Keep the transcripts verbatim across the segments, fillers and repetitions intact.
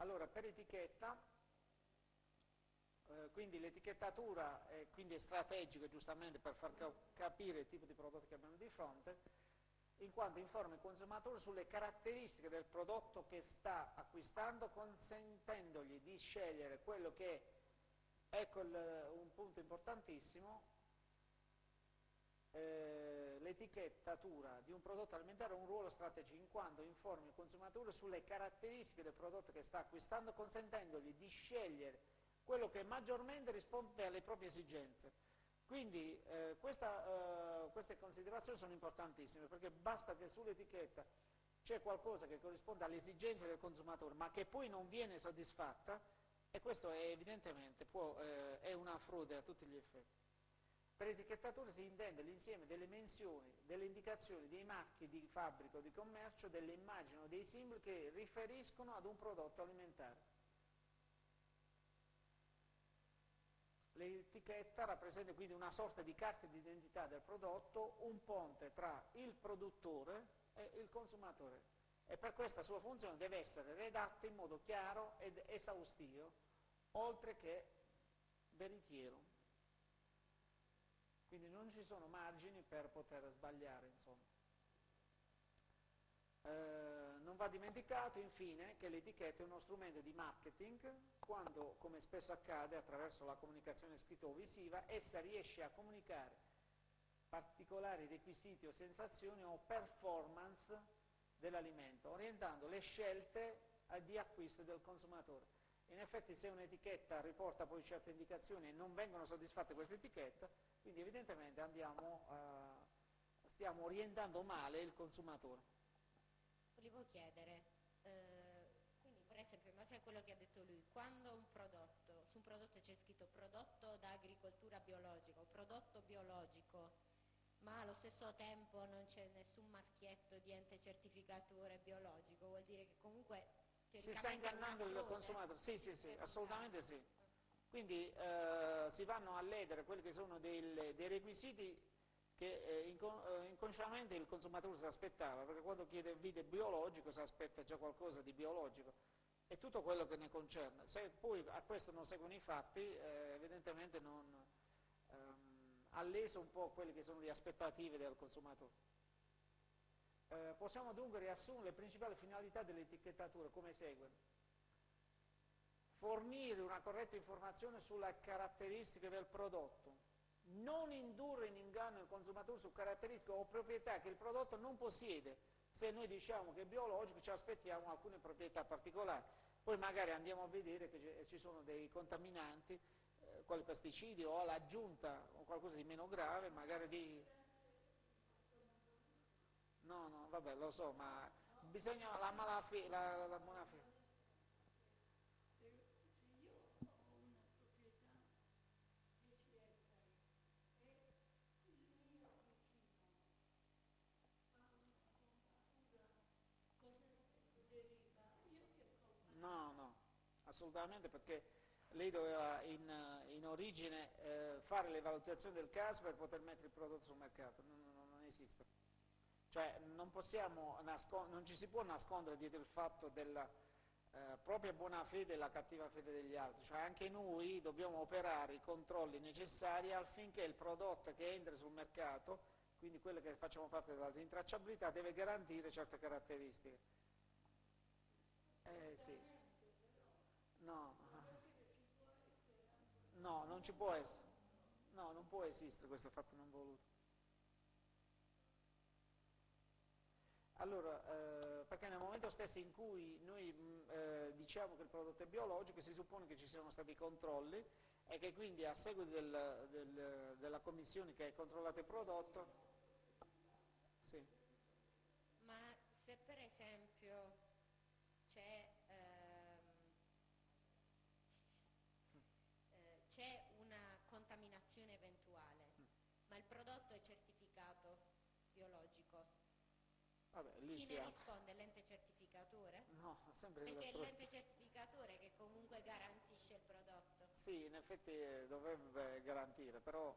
Allora, per etichetta, eh, quindi l'etichettatura è, quindi è strategica giustamente per far cap- capire il tipo di prodotto che abbiamo di fronte, in quanto informa il consumatore sulle caratteristiche del prodotto che sta acquistando, consentendogli di scegliere quello che è, ecco il, un punto importantissimo, eh, l'etichettatura di un prodotto alimentare ha un ruolo strategico, in quanto informa il consumatore sulle caratteristiche del prodotto che sta acquistando, consentendogli di scegliere quello che maggiormente risponde alle proprie esigenze. Quindi eh, questa, eh, queste considerazioni sono importantissime, perché basta che sull'etichetta c'è qualcosa che corrisponde alle esigenze del consumatore, ma che poi non viene soddisfatta, e questo è evidentemente può, eh, è una frode a tutti gli effetti. Per etichettatura si intende l'insieme delle menzioni, delle indicazioni, dei marchi di fabbrica o di commercio, delle immagini o dei simboli che riferiscono ad un prodotto alimentare. L'etichetta rappresenta quindi una sorta di carta d'identità del prodotto, un ponte tra il produttore e il consumatore, e per questa sua funzione deve essere redatta in modo chiaro ed esaustivo, oltre che veritiero. Quindi non ci sono margini per poter sbagliare, insomma. Eh, non va dimenticato infine che l'etichetta è uno strumento di marketing, quando, come spesso accade, attraverso la comunicazione scritta o visiva, essa riesce a comunicare particolari requisiti o sensazioni o performance dell'alimento, orientando le scelte di acquisto del consumatore. In effetti, se un'etichetta riporta poi certe indicazioni e non vengono soddisfatte queste etichette, quindi evidentemente andiamo, eh, stiamo orientando male il consumatore. Volevo chiedere, eh, quindi vorrei sempre in base a quello che ha detto lui, quando un prodotto, su un prodotto c'è scritto prodotto da agricoltura biologica o prodotto biologico, ma allo stesso tempo non c'è nessun marchietto di ente certificatore biologico, vuol dire che comunque si sta ingannando il consumatore. Sì, sì, sì, assolutamente sì. Quindi eh, si vanno a ledere quelli che sono dei, dei requisiti che eh, incon- eh, inconsciamente il consumatore si aspettava, perché quando chiede vite biologico si aspetta già qualcosa di biologico e tutto quello che ne concerne. Se poi a questo non seguono i fatti, eh, evidentemente non ehm, ha leso un po' quelle che sono le aspettative del consumatore. Eh, possiamo dunque riassumere le principali finalità dell'etichettatura come segue: fornire una corretta informazione sulle caratteristiche del prodotto, non indurre in inganno il consumatore su caratteristiche o proprietà che il prodotto non possiede. Se noi diciamo che è biologico, ci aspettiamo alcune proprietà particolari, poi magari andiamo a vedere che ci sono dei contaminanti, eh, quali pesticidi o l'aggiunta o qualcosa di meno grave, magari di... No, no, vabbè, lo so, ma bisogna la malafede, la, la buonafede. No, no, assolutamente, perché lei doveva in, in origine eh, fare le valutazioni del caso per poter mettere il prodotto sul mercato, non, non, non esiste. Cioè non, possiamo nascond- non ci si può nascondere dietro il fatto della eh, propria buona fede e la cattiva fede degli altri, cioè anche noi dobbiamo operare i controlli necessari affinché il prodotto che entra sul mercato, quindi quello che facciamo parte della rintracciabilità, deve garantire certe caratteristiche. Eh sì, no, no, non ci può essere, no, non può esistere questo fatto non voluto. Allora, eh, perché nel momento stesso in cui noi mh, eh, diciamo che il prodotto è biologico, si suppone che ci siano stati i controlli e che quindi a seguito del, del, della commissione che ha controllato il prodotto, sì. Ma se per esempio... C'è, ehm, eh, c'è una contaminazione eventuale, ma il prodotto è certificato biologico. Vabbè, lì chi ne risponde? L'ente certificatore? No, sempre perché è l'ente certificatore che comunque garantisce il prodotto. Sì, in effetti dovrebbe garantire, però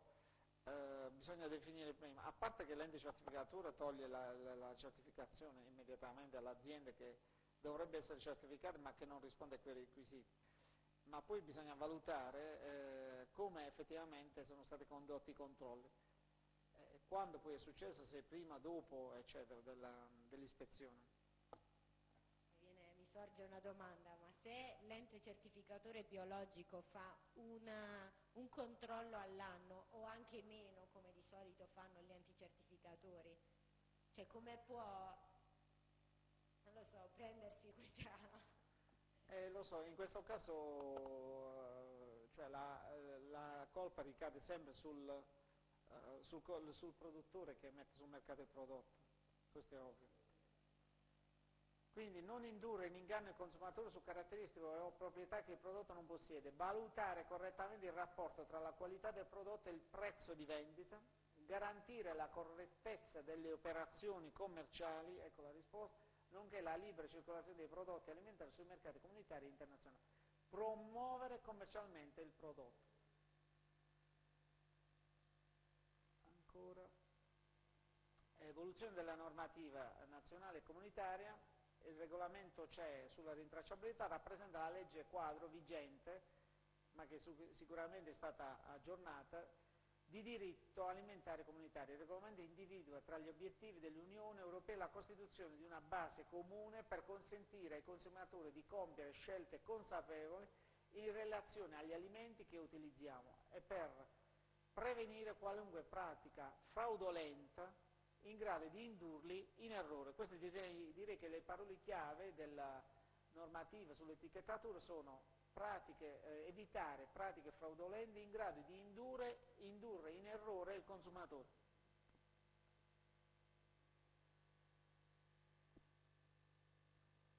eh, bisogna definire prima, a parte che l'ente certificatore toglie la, la, la certificazione immediatamente all'azienda che dovrebbe essere certificato ma che non risponde a quei requisiti. Ma poi bisogna valutare eh, come effettivamente sono stati condotti i controlli, eh, quando poi è successo, se prima, dopo, eccetera, dell'ispezione. Dell mi sorge una domanda, ma se l'ente certificatore biologico fa una, un controllo all'anno o anche meno, come di solito fanno gli enti certificatori, cioè come può, non lo so, prendersi questa... Eh, lo so, in questo caso cioè la, la colpa ricade sempre sul, sul, sul produttore che mette sul mercato il prodotto, questo è ovvio. Quindi non indurre in inganno il consumatore su caratteristiche o proprietà che il prodotto non possiede, valutare correttamente il rapporto tra la qualità del prodotto e il prezzo di vendita, garantire la correttezza delle operazioni commerciali, ecco la risposta, nonché la libera circolazione dei prodotti alimentari sui mercati comunitari e internazionali, promuovere commercialmente il prodotto. Ancora, evoluzione della normativa nazionale e comunitaria, il regolamento C E sulla rintracciabilità rappresenta la legge quadro vigente, ma che sicuramente è stata aggiornata, di diritto alimentare comunitario. Il regolamento individua tra gli obiettivi dell'Unione Europea la costituzione di una base comune per consentire ai consumatori di compiere scelte consapevoli in relazione agli alimenti che utilizziamo e per prevenire qualunque pratica fraudolenta in grado di indurli in errore. Queste direi, direi che le parole chiave della normativa sull'etichettatura sono Pratiche, eh, evitare pratiche fraudolente in grado di indurre, indurre in errore il consumatore.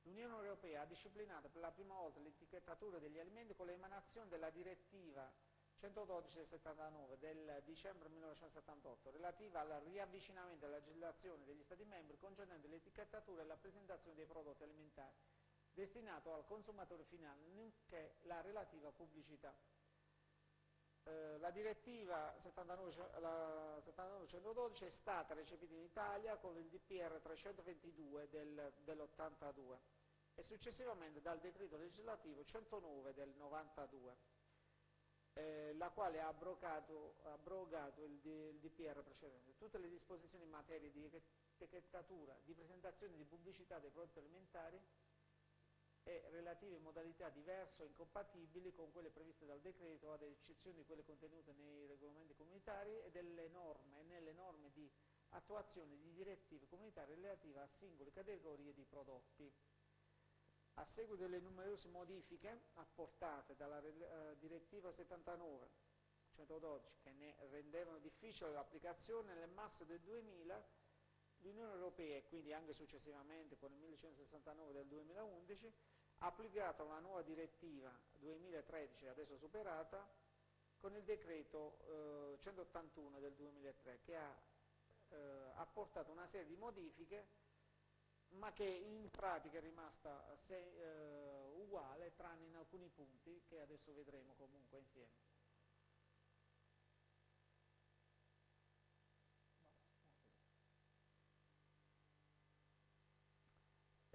L'Unione Europea ha disciplinato per la prima volta l'etichettatura degli alimenti con l'emanazione della direttiva centododici settantanove del dicembre millenovecentosettantotto relativa al riavvicinamento alla legislazione degli Stati membri concernente l'etichettatura e la presentazione dei prodotti alimentari destinato al consumatore finale, nonché la relativa pubblicità. Eh, la direttiva settantanove centododici è stata recepita in Italia con il D P R trecentoventidue del, dell'ottantadue e successivamente dal decreto legislativo centonove del novantadue, eh, la quale ha abrogato, abrogato il, il D P R precedente. Tutte le disposizioni in materia di etichettatura, di presentazione e di pubblicità dei prodotti alimentari e relative modalità diverse o incompatibili con quelle previste dal decreto, ad eccezione di quelle contenute nei regolamenti comunitari e delle norme e nelle norme di attuazione di direttive comunitarie relative a singole categorie di prodotti. A seguito delle numerose modifiche apportate dalla eh, direttiva settantanove centododici che ne rendevano difficile l'applicazione, nel marzo del duemila l'Unione Europea, e quindi anche successivamente con il millecentosessantanove del duemilaundici, ha applicato una nuova direttiva duemilatredici, adesso superata, con il decreto eh, centottantuno del duemilatré, che ha eh, apportato una serie di modifiche, ma che in pratica è rimasta se, eh, uguale, tranne in alcuni punti che adesso vedremo comunque insieme.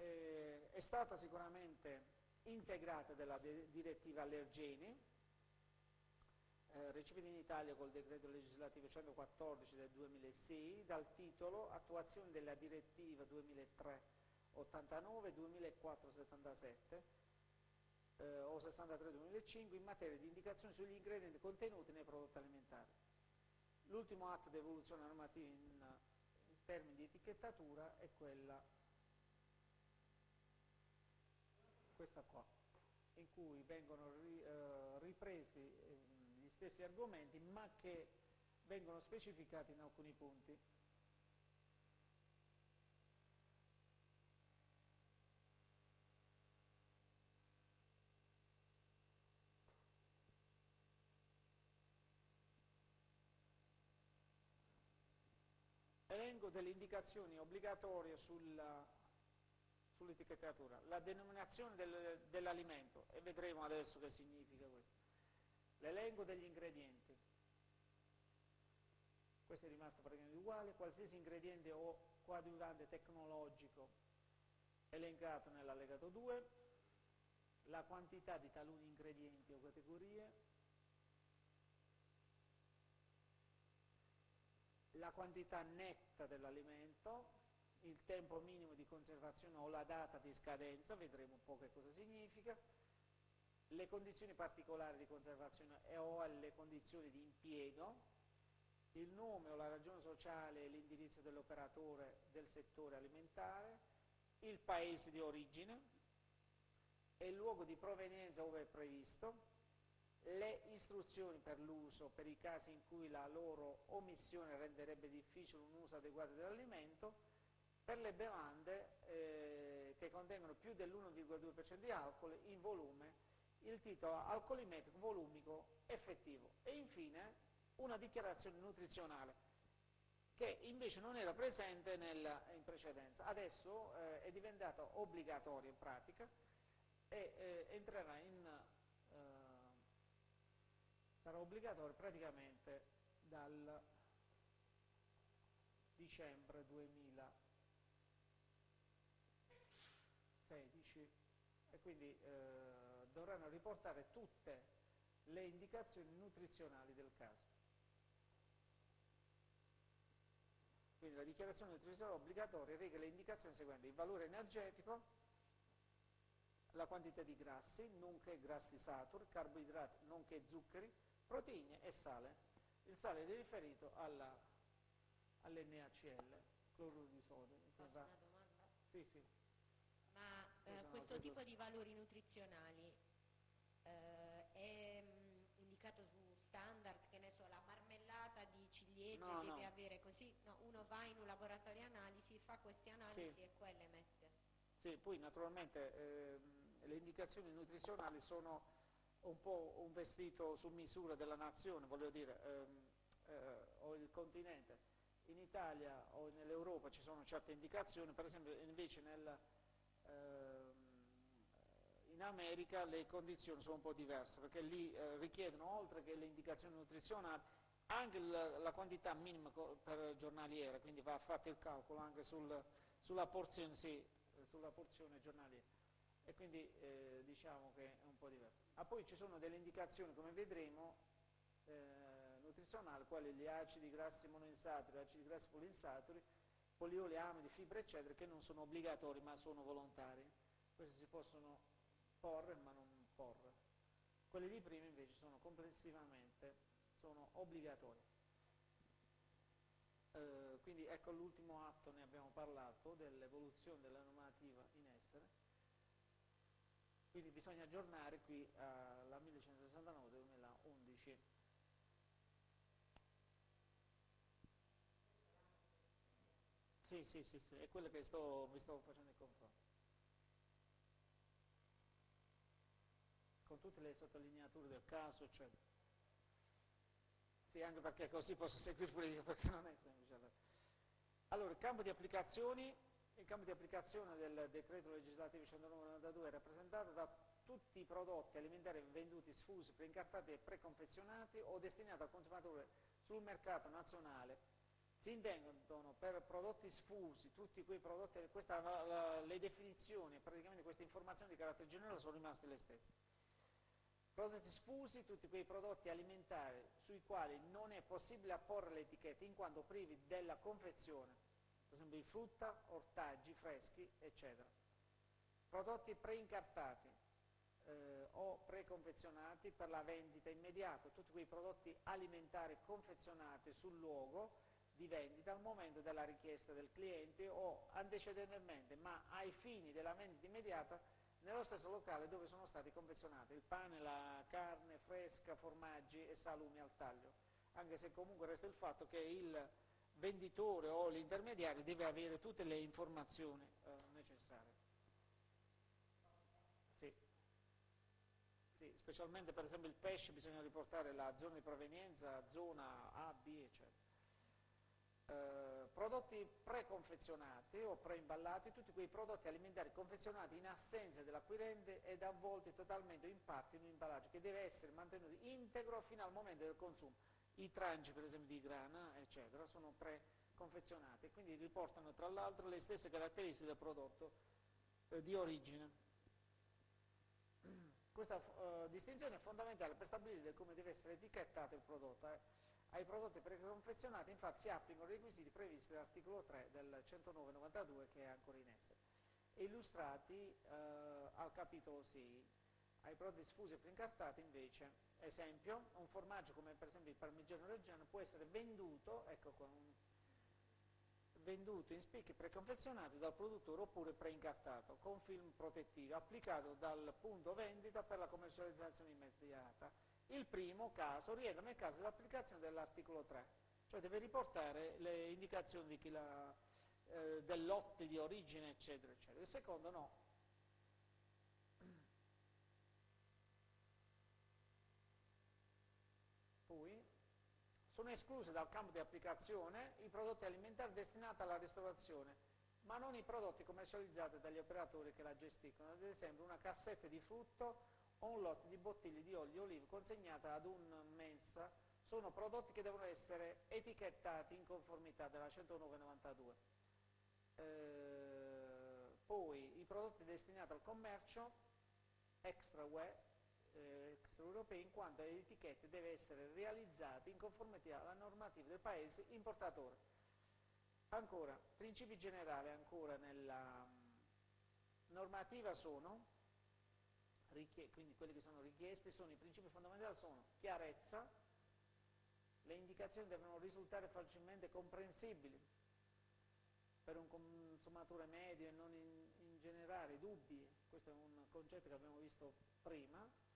Eh, è stata sicuramente integrata della direttiva allergeni, eh, recepita in Italia col decreto legislativo centoquattordici del duemilasei, dal titolo Attuazione della direttiva duemilatré ottantanove e duemilaquattro settantasette eh, o sessantatré duemilacinque in materia di indicazioni sugli ingredienti contenuti nei prodotti alimentari. L'ultimo atto di evoluzione normativa in, in termini di etichettatura è quella questa qua, in cui vengono ri, eh, ripresi eh, gli stessi argomenti ma che vengono specificati in alcuni punti. Elenco delle indicazioni obbligatorie sulla sull'etichettatura, la denominazione del, dell'alimento, e vedremo adesso che significa questo, l'elenco degli ingredienti, questo è rimasto praticamente uguale, qualsiasi ingrediente o coadiuvante tecnologico elencato nell'allegato due, la quantità di taluni ingredienti o categorie, la quantità netta dell'alimento, il tempo minimo di conservazione o la data di scadenza, vedremo un po' che cosa significa, le condizioni particolari di conservazione e o le condizioni di impiego, il nome o la ragione sociale e l'indirizzo dell'operatore del settore alimentare, il paese di origine e il luogo di provenienza ove è previsto, le istruzioni per l'uso per i casi in cui la loro omissione renderebbe difficile un uso adeguato dell'alimento, per le bevande eh, che contengono più dell'uno virgola due per cento di alcol in volume, il titolo alcolimetrico volumico effettivo e infine una dichiarazione nutrizionale che invece non era presente nel, in precedenza. Adesso eh, è diventato obbligatorio in pratica e eh, entrerà in... Eh, sarà obbligatorio praticamente dal dicembre duemilasedici e quindi eh, dovranno riportare tutte le indicazioni nutrizionali del caso. Quindi la dichiarazione nutrizionale obbligatoria reca le indicazioni seguenti: il valore energetico, la quantità di grassi, nonché grassi saturi, carboidrati, nonché zuccheri, proteine e sale. Il sale è riferito all'N A C L, cloruro di sodio. Posso una domanda? Sì, sì. Ma eh, questo tipo di valori nutrizionali eh, è mh, indicato su standard, che ne so, la marmellata di ciliegie no, deve no. avere così? No, uno va in un laboratorio analisi, fa queste analisi sì. e quelle mette. Sì, poi naturalmente ehm, le indicazioni nutrizionali sono un po' un vestito su misura della nazione, voglio dire, ehm, eh, o il continente. In Italia o nell'Europa ci sono certe indicazioni, per esempio invece nel, ehm, in America le condizioni sono un po' diverse, perché lì eh, richiedono, oltre che le indicazioni nutrizionali, anche la, la quantità minima per giornaliera, quindi va fatto il calcolo anche sul, sulla porzione, sì, sulla porzione giornaliera, e quindi eh, diciamo che è un po' diverso. Ah, poi ci sono delle indicazioni, come vedremo, eh, nutrizionali, quali gli acidi grassi monoinsaturi, acidi grassi polinsaturi, polioli, amidi, fibre eccetera, che non sono obbligatori ma sono volontari. Questi si possono porre ma non porre. Quelli di prima invece sono complessivamente sono obbligatori. Uh, quindi ecco l'ultimo atto, ne abbiamo parlato, dell'evoluzione della normativa in essere, quindi bisogna aggiornare qui alla millecentosessantanove duemilaundici. Sì, sì, sì, sì, è quello che sto, mi sto facendo il confronto. Con tutte le sottolineature del caso, eccetera. Sì, anche perché così posso seguire pure io, perché non è semplice. Allora, il campo di applicazioni, il campo di applicazione del decreto legislativo centonove novantadue è rappresentato da tutti i prodotti alimentari venduti, sfusi, preincartati e preconfezionati o destinati al consumatore sul mercato nazionale. Si intendono per prodotti sfusi tutti quei prodotti, questa, la, la, le definizioni, praticamente queste informazioni di carattere generale sono rimaste le stesse. Prodotti sfusi, tutti quei prodotti alimentari sui quali non è possibile apporre le etichette in quanto privi della confezione, per esempio frutta, ortaggi freschi, eccetera. Prodotti preincartati eh, o preconfezionati per la vendita immediata, tutti quei prodotti alimentari confezionati sul luogo di vendita al momento della richiesta del cliente o antecedentemente, ma ai fini della vendita immediata nello stesso locale dove sono stati confezionati: il pane, la carne fresca, formaggi e salumi al taglio, anche se comunque resta il fatto che il venditore o l'intermediario deve avere tutte le informazioni eh, necessarie. Sì. Sì, specialmente per esempio il pesce bisogna riportare la zona di provenienza, zona A, B, eccetera. Eh, prodotti preconfezionati o preimballati, tutti quei prodotti alimentari confezionati in assenza dell'acquirente ed avvolti totalmente o in parte in un imballaggio che deve essere mantenuto integro fino al momento del consumo. I tranci, per esempio, di grana, eccetera, sono preconfezionati e quindi riportano tra l'altro le stesse caratteristiche del prodotto eh, di origine. Questa eh, distinzione è fondamentale per stabilire come deve essere etichettato il prodotto. Eh. Ai prodotti preconfezionati infatti si applicano i requisiti previsti dall'articolo tre del centonove novantadue, che è ancora in essere, illustrati eh, al capitolo sei. Ai prodotti sfusi e preincartati invece, esempio, un formaggio come per esempio il parmigiano reggiano può essere venduto, ecco qua, venduto in spicchi preconfezionati dal produttore oppure preincartato con film protettivo applicato dal punto vendita per la commercializzazione immediata. Il primo caso rientra nel caso dell'applicazione dell'articolo tre, cioè deve riportare le indicazioni di chi la, eh, del lotte di origine eccetera eccetera. Il secondo no. Poi sono escluse dal campo di applicazione i prodotti alimentari destinati alla ristorazione, ma non i prodotti commercializzati dagli operatori che la gestiscono, ad esempio una cassetta di frutto o un lotto di bottiglie di olio d'oliva consegnata ad un mensa. Sono prodotti che devono essere etichettati in conformità della centonove novantadue. Eh, poi i prodotti destinati al commercio extra U E extraeuropei, in quanto le etichette devono essere realizzate in conformità alla normativa del paese importatore. Ancora, principi generali ancora nella normativa sono, quindi quelli che sono richiesti sono i principi fondamentali, sono chiarezza, le indicazioni devono risultare facilmente comprensibili per un consumatore medio e non in, in generare dubbi, questo è un concetto che abbiamo visto prima.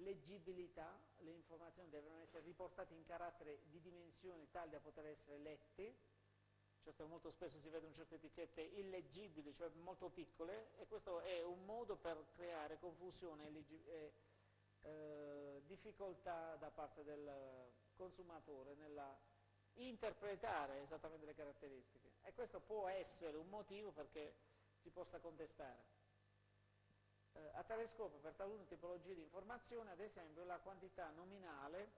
Leggibilità, le informazioni devono essere riportate in carattere di dimensioni tali da poter essere lette, certo, molto spesso si vedono certe etichette illeggibili, cioè molto piccole, e questo è un modo per creare confusione e eh, difficoltà da parte del consumatore nella interpretare esattamente le caratteristiche, e questo può essere un motivo perché si possa contestare. A tale scopo, per talune tipologie di informazione, ad esempio la quantità nominale,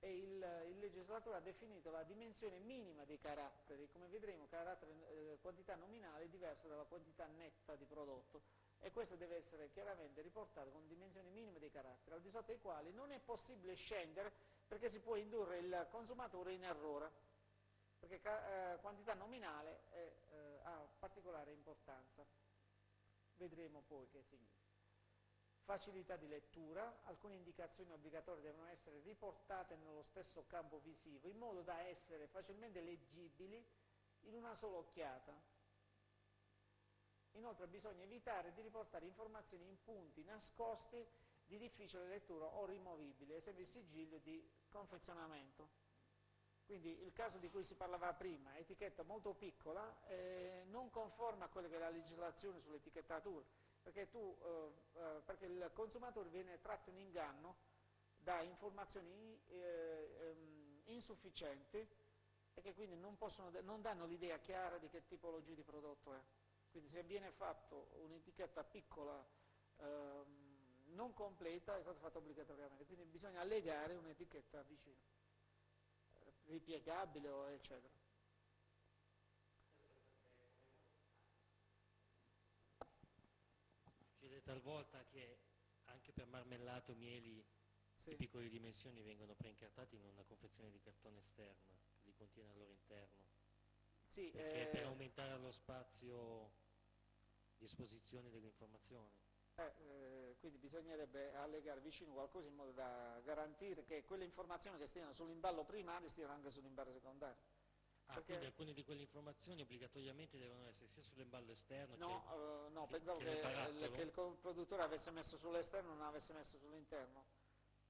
e il, il legislatore ha definito la dimensione minima dei caratteri. Come vedremo, carattere, eh, quantità nominale è diversa dalla quantità netta di prodotto, e questo deve essere chiaramente riportato con dimensioni minime dei caratteri, al di sotto dei quali non è possibile scendere, perché si può indurre il consumatore in errore, perché eh, quantità nominale è, eh, ha particolare importanza. Vedremo poi che significa. Facilità di lettura, alcune indicazioni obbligatorie devono essere riportate nello stesso campo visivo, in modo da essere facilmente leggibili in una sola occhiata. Inoltre bisogna evitare di riportare informazioni in punti nascosti di difficile lettura o rimovibili, ad esempio il sigillo di confezionamento. Quindi il caso di cui si parlava prima, etichetta molto piccola, eh, non conforme a quella che è la legislazione sull'etichettatura, perché, tu, eh, eh, perché il consumatore viene tratto in inganno da informazioni eh, insufficienti, e che quindi non, possono, non danno l'idea chiara di che tipologia di prodotto è. Quindi se viene fatto un'etichetta piccola eh, non completa, è stato fatto obbligatoriamente, quindi bisogna allegare un'etichetta vicina, ripiegabile o eccetera. Succede talvolta che anche per marmellato o mieli sì, di piccole dimensioni vengono preincartati in una confezione di cartone esterna che li contiene al loro interno, sì, perché eh, per aumentare lo spazio di esposizione dell'informazione. Eh, eh, quindi bisognerebbe allegare vicino qualcosa in modo da garantire che quelle informazioni che stiano sull'imballo primario stiano anche sull'imballo secondario. Ah, perché quindi alcune di quelle informazioni obbligatoriamente devono essere sia sull'imballo esterno? No, cioè, eh, no che, pensavo che, che, che il produttore avesse messo sull'esterno e non avesse messo sull'interno.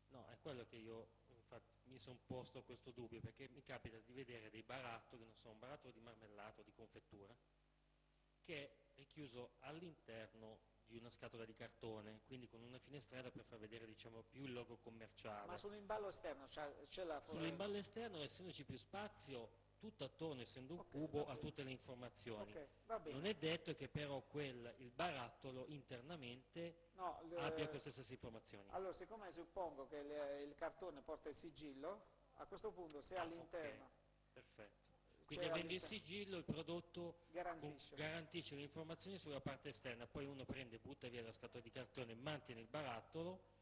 No, è quello che io infatti mi sono posto questo dubbio, perché mi capita di vedere dei barattoli, non so, un barattolo di marmellato, di confettura, che è richiuso all'interno di una scatola di cartone, quindi con una finestrella per far vedere, diciamo, più il logo commerciale. Ma sull'imballo esterno c'è la forma? Sull'imballo esterno, essendoci più spazio, tutto attorno, essendo un okay, cubo, ha tutte le informazioni. Okay, va bene. Non è detto che però quel, il barattolo internamente no, le... abbia queste stesse informazioni. Allora, siccome suppongo che le, il cartone porta il sigillo, a questo punto se ah, all'interno... Okay, perfetto. Quindi avendo il sigillo il prodotto garantisce, garantisce le informazioni sulla parte esterna, poi uno prende, butta via la scatola di cartone, mantiene il barattolo,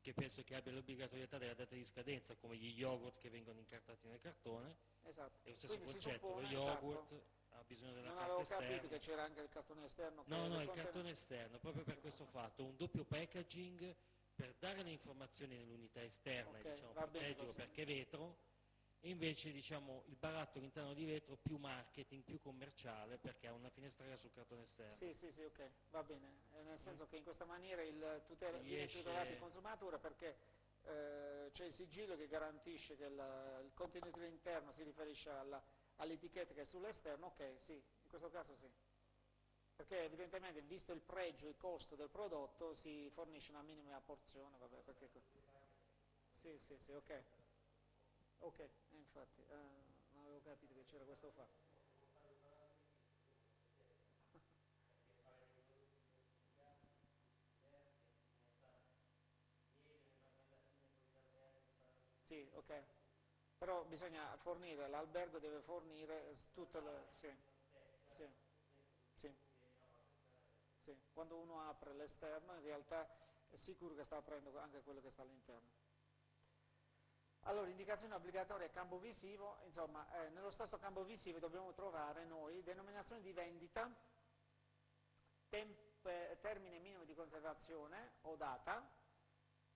che penso che abbia l'obbligatorietà della data di scadenza, come gli yogurt che vengono incartati nel cartone. Esatto. È lo stesso quindi concetto, suppone, lo yogurt esatto. ha bisogno della non carta esterna. Non avevo capito che c'era anche il cartone esterno. No, no, il cartone esterno, proprio per questo fatto, un doppio packaging per dare le informazioni nell'unità esterna, okay, diciamo, proteggerlo perché vetro, e invece diciamo il baratto all'interno di vetro più marketing, più commerciale, perché ha una finestrella sul cartone esterno. Sì, sì, sì, ok, va bene, nel senso che in questa maniera il tutela, viene tutelato il consumatore, perché eh, c'è il sigillo che garantisce che la, il contenuto interno si riferisce all'etichetta all che è sull'esterno, ok, sì, in questo caso sì. Perché evidentemente, visto il pregio e il costo del prodotto, si fornisce una minima porzione, vabbè, perché... Sì, sì, sì, ok. Ok, eh, infatti, eh, non avevo capito che c'era questo fatto. Sì, ok. Però bisogna fornire, l'albergo deve fornire tutte le... Sì, sì, sì. Sì, quando uno apre l'esterno in realtà è sicuro che sta aprendo anche quello che sta all'interno. Allora, indicazione obbligatoria campo visivo, insomma, eh, nello stesso campo visivo dobbiamo trovare noi denominazione di vendita, tempe, termine minimo di conservazione o data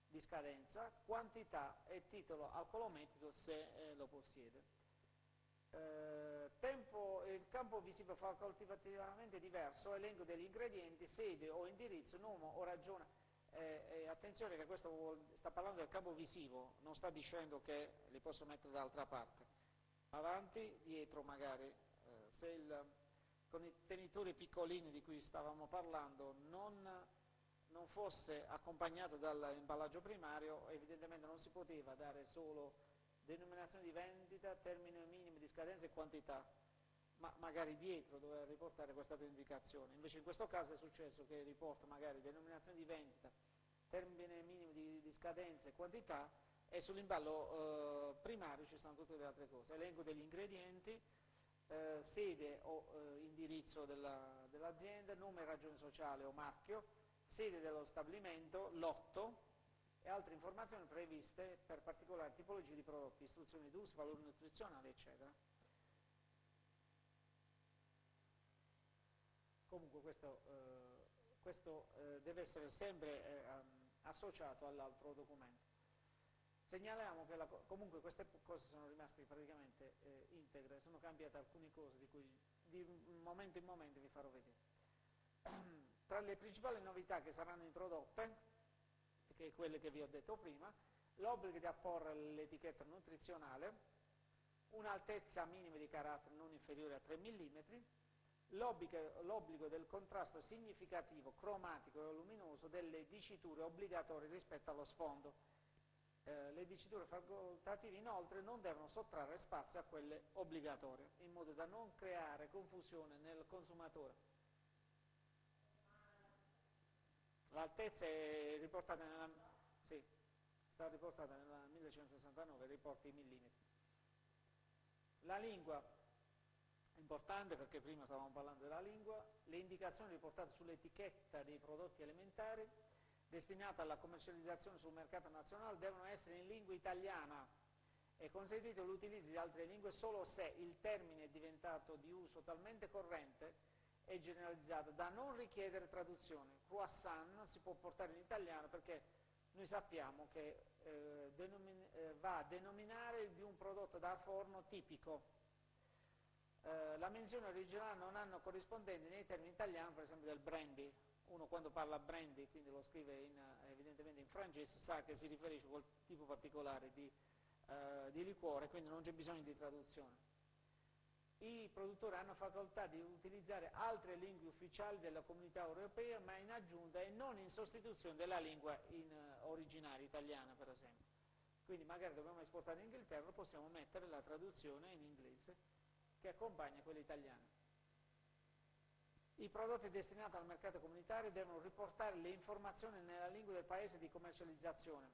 di scadenza, quantità e titolo alcolometrico se eh, lo possiede. Eh, tempo, il campo visivo facoltativamente diverso, elenco degli ingredienti, sede o indirizzo, nome o ragione. Eh, eh, attenzione che questo vuol, sta parlando del campo visivo, non sta dicendo che li posso mettere dall'altra parte, avanti, dietro magari. Eh, se il, con i tenitori piccolini di cui stavamo parlando non, non fosse accompagnato dall'imballaggio primario, evidentemente non si poteva dare solo denominazione di vendita, termine minimo di scadenza e quantità, ma magari dietro doveva riportare questa indicazione. Invece in questo caso è successo che riporta magari denominazione di vendita, termine minimo di, di scadenza e quantità, e sull'imballo eh, primario ci stanno tutte le altre cose, elenco degli ingredienti, eh, sede o eh, indirizzo dell'azienda, dell nome e ragione sociale o marchio, sede dello stabilimento, lotto e altre informazioni previste per particolari tipologie di prodotti, istruzioni d'uso, valori nutrizionali, eccetera. Comunque questo, eh, questo eh, deve essere sempre eh, associato all'altro documento. Segnaliamo che la, comunque queste cose sono rimaste praticamente eh, integre, sono cambiate alcune cose di cui di momento in momento vi farò vedere. Tra le principali novità che saranno introdotte, che è quelle che vi ho detto prima, l'obbligo di apporre l'etichetta nutrizionale, un'altezza minima di carattere non inferiore a tre millimetri, l'obbligo del contrasto significativo, cromatico e luminoso delle diciture obbligatorie rispetto allo sfondo. Eh, le diciture facoltative inoltre non devono sottrarre spazio a quelle obbligatorie, in modo da non creare confusione nel consumatore. L'altezza è riportata nella, sì, sta riportata nella millecentosettantanove, riporta i millimetri. La lingua, importante perché prima stavamo parlando della lingua, le indicazioni riportate sull'etichetta dei prodotti alimentari destinati alla commercializzazione sul mercato nazionale devono essere in lingua italiana e consentite l'utilizzo di altre lingue solo se il termine è diventato di uso talmente corrente è generalizzato da non richiedere traduzione. Croissant si può portare in italiano perché noi sappiamo che eh, eh, va a denominare di un prodotto da forno tipico. Eh, la menzione originale non hanno corrispondenti nei termini italiani, per esempio del brandy. Uno quando parla brandy, quindi lo scrive in, evidentemente in francese, sa che si riferisce a quel tipo particolare di, eh, di liquore, quindi non c'è bisogno di traduzione. I produttori hanno facoltà di utilizzare altre lingue ufficiali della comunità europea, ma in aggiunta e non in sostituzione della lingua in, uh, originaria italiana, per esempio. Quindi magari dobbiamo esportare in Inghilterra, possiamo mettere la traduzione in inglese che accompagna quella italiana. I prodotti destinati al mercato comunitario devono riportare le informazioni nella lingua del paese di commercializzazione.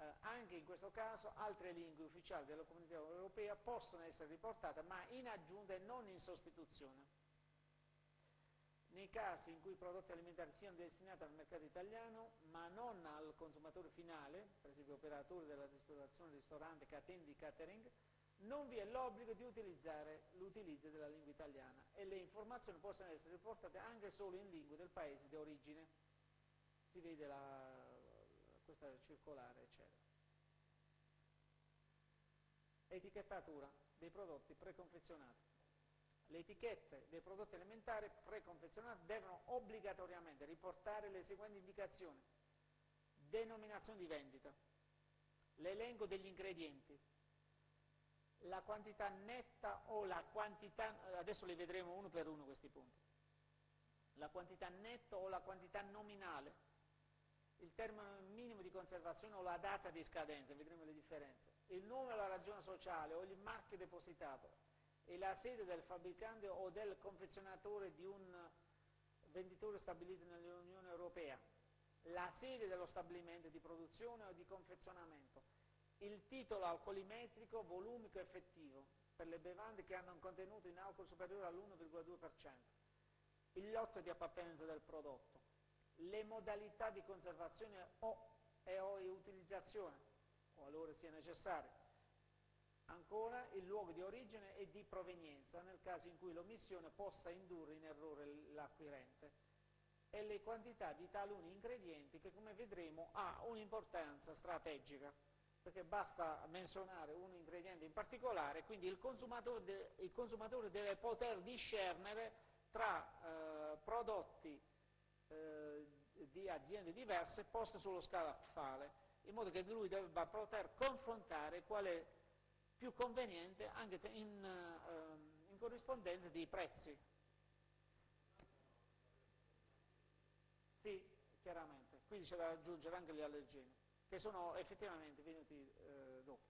eh, anche in questo caso altre lingue ufficiali della Comunità Europea possono essere riportate, ma in aggiunta e non in sostituzione. Nei casi in cui i prodotti alimentari siano destinati al mercato italiano, ma non al consumatore finale, per esempio operatori della ristorazione, ristorante, catene di catering, non vi è l'obbligo di utilizzare l'utilizzo della lingua italiana e le informazioni possono essere riportate anche solo in lingue del paese di origine. Si vede la, questa circolare, eccetera. Etichettatura dei prodotti preconfezionati. Le etichette dei prodotti alimentari preconfezionati devono obbligatoriamente riportare le seguenti indicazioni: denominazione di vendita, l'elenco degli ingredienti, la quantità netta o la quantità, adesso li vedremo uno per uno questi punti, la quantità netta o la quantità nominale, il termine minimo di conservazione o la data di scadenza, vedremo le differenze, il nome o la ragione sociale o il marchio depositato e la sede del fabbricante o del confezionatore di un venditore stabilito nell'Unione Europea, la sede dello stabilimento di produzione o di confezionamento, il titolo alcolimetrico volumico effettivo per le bevande che hanno un contenuto in alcol superiore all'uno virgola due per cento, il lotto di appartenenza del prodotto, le modalità di conservazione o e o e utilizzazione, qualora sia necessario, ancora il luogo di origine e di provenienza nel caso in cui l'omissione possa indurre in errore l'acquirente, e le quantità di taluni ingredienti che, come vedremo, ha un'importanza strategica, perché basta menzionare un ingrediente in particolare, quindi il consumatore, de, il consumatore deve poter discernere tra eh, prodotti eh, di aziende diverse posti sullo scaffale, in modo che lui debba poter confrontare quale è più conveniente anche in, eh, in corrispondenza dei prezzi. Sì, chiaramente, quindi c'è da aggiungere anche gli allergeni, che sono effettivamente venuti eh, dopo.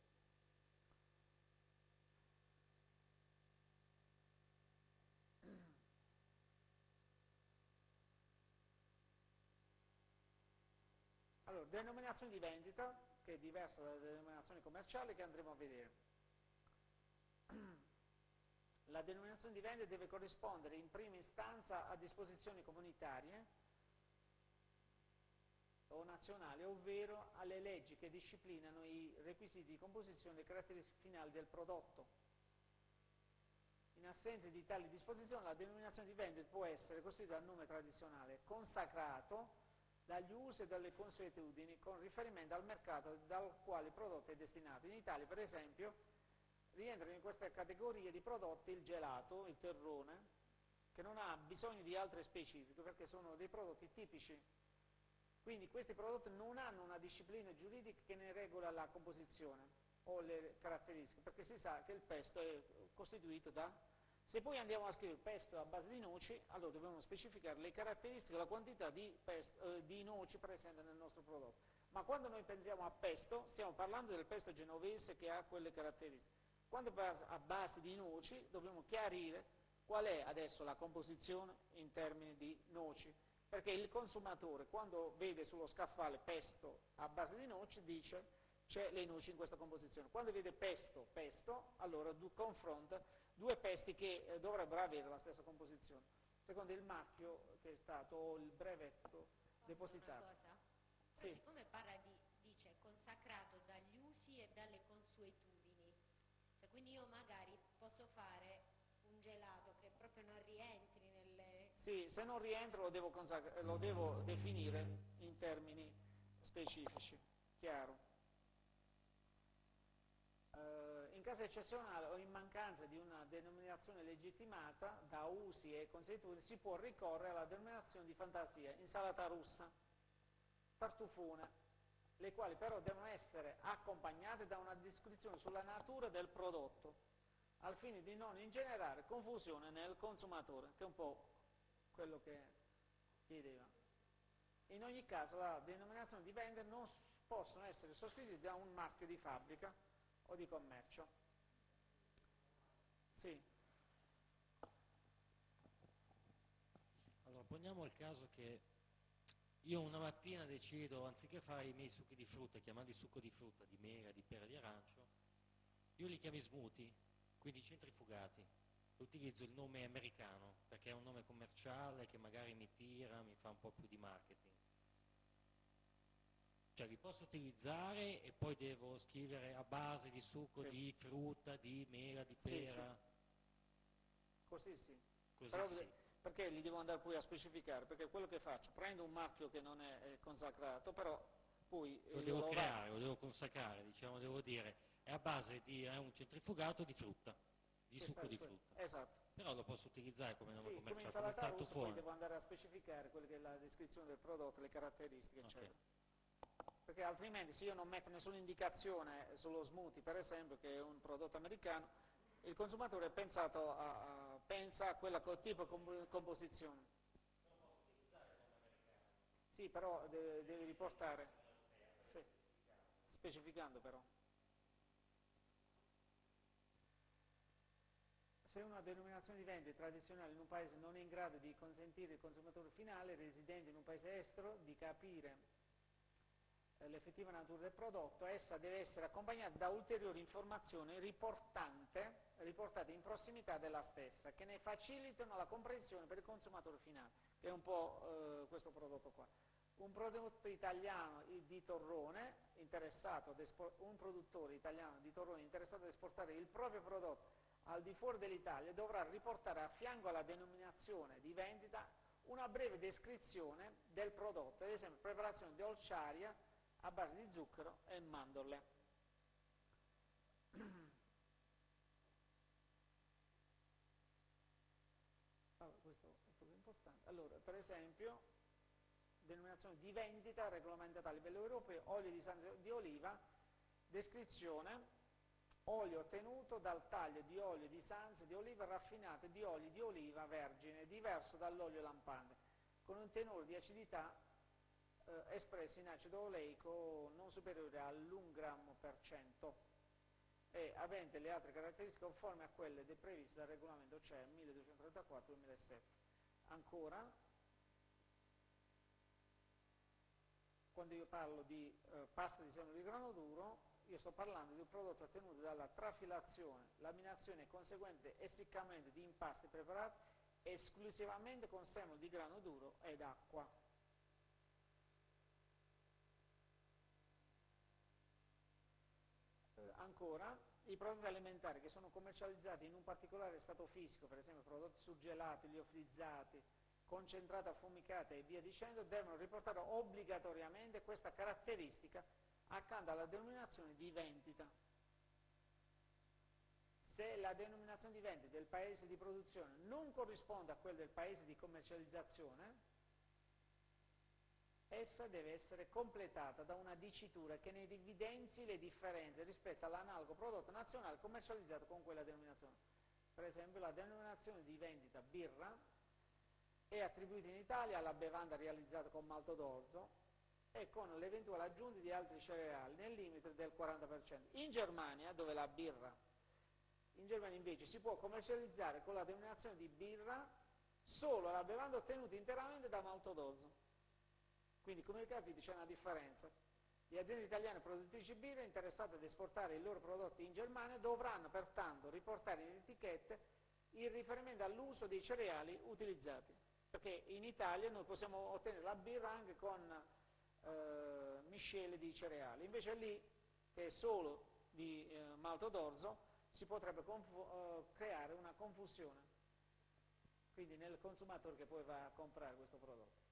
Allora, denominazione di vendita, che è diversa dalla denominazione commerciale, che andremo a vedere. La denominazione di vendita deve corrispondere in prima istanza a disposizioni comunitarie o nazionale, ovvero alle leggi che disciplinano i requisiti di composizione e caratteristiche finali del prodotto. In assenza di tali disposizioni, la denominazione di vendita può essere costituita dal nome tradizionale, consacrato dagli usi e dalle consuetudini con riferimento al mercato dal quale il prodotto è destinato. In Italia, per esempio, rientrano in questa categoria di prodotti il gelato, il terrone, che non ha bisogno di altre specifiche perché sono dei prodotti tipici. Quindi questi prodotti non hanno una disciplina giuridica che ne regola la composizione o le caratteristiche, perché si sa che il pesto è costituito da... Se poi andiamo a scrivere pesto a base di noci, allora dobbiamo specificare le caratteristiche, la quantità di, pesto, eh, di noci presente nel nostro prodotto. Ma quando noi pensiamo a pesto, stiamo parlando del pesto genovese che ha quelle caratteristiche. Quando a base di noci, dobbiamo chiarire qual è adesso la composizione in termini di noci. Perché il consumatore, quando vede sullo scaffale pesto a base di noci, dice c'è le noci in questa composizione. Quando vede pesto, pesto, allora du, confronta due pesti che eh, dovrebbero avere la stessa composizione, secondo il marchio che è stato, o il brevetto depositato. Una cosa? Sì. Siccome parla di, dice, consacrato dagli usi e dalle consuetudini, cioè, quindi io magari posso fare un gelato che proprio non rientri nelle... Sì, se non rientro lo devo, consacra... lo devo definire in termini specifici, chiaro. Uh, in caso eccezionale o in mancanza di una denominazione legittimata da usi e consuetudini si può ricorrere alla denominazione di fantasia, insalata russa, tartufone, le quali però devono essere accompagnate da una descrizione sulla natura del prodotto, al fine di non ingenerare confusione nel consumatore, che è un po' quello che chiedeva. In ogni caso la denominazione di vendita non possono essere sostituite da un marchio di fabbrica o di commercio. Sì. Allora, poniamo il caso che Io una mattina decido, anziché fare i miei succhi di frutta, chiamarli succo di frutta, di mela, di pera, di arancio, io li chiamo smuti, quindi centrifugati. Utilizzo il nome americano, perché è un nome commerciale che magari mi tira, mi fa un po' più di marketing. Cioè li posso utilizzare e poi devo scrivere a base di succo, sì, di frutta, di mela, di pera. Sì, sì. Così sì. Così però, sì. Perché li devo andare poi a specificare? Perché quello che faccio, prendo un marchio che non è consacrato, però poi... Lo devo lo creare, va... lo devo consacrare, diciamo, devo dire, è a base di è un centrifugato di frutta, di succo di frutta. Esatto. Però lo posso utilizzare come nome sì, commerciale. Come insalata russa poi devo andare a specificare quella che è la descrizione del prodotto, le caratteristiche, okay, eccetera. Perché altrimenti se io non metto nessuna indicazione sullo smoothie, per esempio, che è un prodotto americano, il consumatore è pensato a, a, pensa a quella tipo comp composizione. Non posso utilizzare come americano. Sì, però de devi riportare. Sì. Specificando però. Se una denominazione di vendita tradizionale in un paese non è in grado di consentire al consumatore finale, residente in un paese estero, di capire l'effettiva natura del prodotto, essa deve essere accompagnata da ulteriori informazioni riportante, riportate in prossimità della stessa, che ne facilitano la comprensione per il consumatore finale, che è un po' eh, questo prodotto qua. Un prodotto italiano di torrone interessato ad un produttore italiano di torrone interessato ad esportare il proprio prodotto al di fuori dell'Italia dovrà riportare a fianco alla denominazione di vendita una breve descrizione del prodotto, ad esempio preparazione di dolciaria a base di zucchero e mandorle. Allora, questo è proprio importante. Allora, per esempio, denominazione di vendita regolamentata a livello europeo, olio di sanza di oliva, descrizione, olio ottenuto dal taglio di olio di sanza di oliva raffinato di olio di oliva vergine, diverso dall'olio lampante, con un tenore di acidità espressi in acido oleico non superiore all'uno grammo per cento e avente le altre caratteristiche conformi a quelle previste dal regolamento C E milleduecentotrentaquattro duemilasette. Ancora, quando io parlo di eh, pasta di semi di grano duro, io sto parlando di un prodotto ottenuto dalla trafilazione, laminazione e conseguente essiccamento di impasti preparati esclusivamente con semi di grano duro ed acqua. Ancora, i prodotti alimentari che sono commercializzati in un particolare stato fisico, per esempio prodotti surgelati, liofilizzati, concentrati, affumicati e via dicendo, devono riportare obbligatoriamente questa caratteristica accanto alla denominazione di vendita. Se la denominazione di vendita del paese di produzione non corrisponde a quella del paese di commercializzazione, essa deve essere completata da una dicitura che ne evidenzi le differenze rispetto all'analogo prodotto nazionale commercializzato con quella denominazione. Per esempio la denominazione di vendita birra è attribuita in Italia alla bevanda realizzata con malto d'orzo e con l'eventuale aggiunta di altri cereali nel limite del quaranta per cento. In Germania, dove la birra, in Germania invece si può commercializzare con la denominazione di birra solo la bevanda ottenuta interamente da malto d'orzo. Quindi, come capite, c'è una differenza. Le aziende italiane produttrici birra interessate ad esportare i loro prodotti in Germania dovranno pertanto riportare in etichette il riferimento all'uso dei cereali utilizzati. Perché in Italia noi possiamo ottenere la birra anche con eh, miscele di cereali. Invece lì, che è solo di eh, malto d'orzo, si potrebbe eh, creare una confusione. Quindi nel consumatore che poi va a comprare questo prodotto.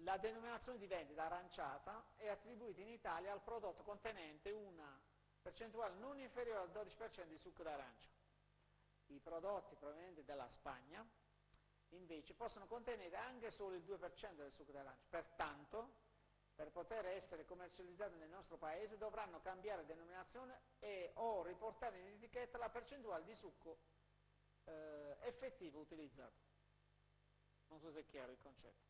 La denominazione di vendita aranciata è attribuita in Italia al prodotto contenente una percentuale non inferiore al dodici per cento di succo d'arancia. I prodotti provenienti dalla Spagna, invece, possono contenere anche solo il due per cento del succo d'arancia. Pertanto, per poter essere commercializzati nel nostro paese, dovranno cambiare denominazione e o riportare in etichetta la percentuale di succo eh, effettivo utilizzato. Non so se è chiaro il concetto.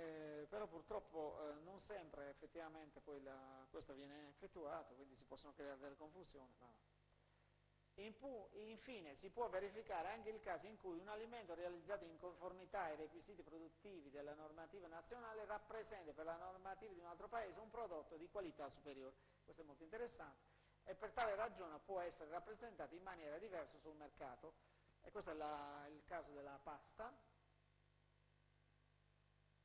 Eh, però però purtroppo eh, non sempre effettivamente poi la, questo viene effettuato, quindi si possono creare delle confusioni. No. In pu, infine si può verificare anche il caso in cui un alimento realizzato in conformità ai requisiti produttivi della normativa nazionale rappresenta per la normativa di un altro paese un prodotto di qualità superiore. Questo è molto interessante e per tale ragione può essere rappresentato in maniera diversa sul mercato, e questo è la, il caso della pasta.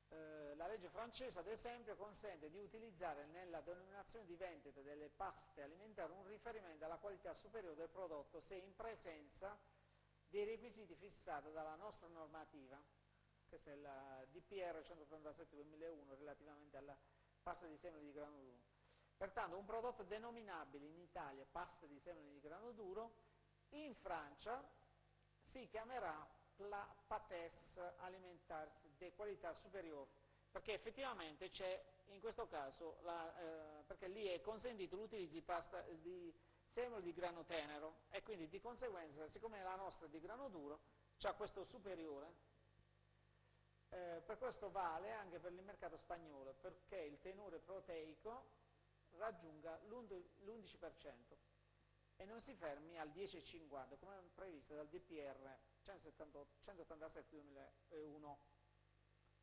Eh, la legge francese ad esempio consente di utilizzare nella denominazione di vendita delle paste alimentari un riferimento alla qualità superiore del prodotto se in presenza dei requisiti fissati dalla nostra normativa. Questo è il D P R centottantasette duemilauno relativamente alla pasta di semina di grano duro. Pertanto un prodotto denominabile in Italia pasta di semina di grano duro in Francia si chiamerà la pates alimentars di qualità superiore, perché effettivamente c'è in questo caso la, eh, perché lì è consentito l'utilizzo di pasta di semolo di grano tenero e quindi di conseguenza, siccome la nostra è di grano duro, c'ha questo superiore. Eh, per questo vale anche per il mercato spagnolo, perché il tenore proteico raggiunga l'undici per cento e non si fermi al dieci virgola cinquanta come previsto dal D P R centottantasette duemilauno.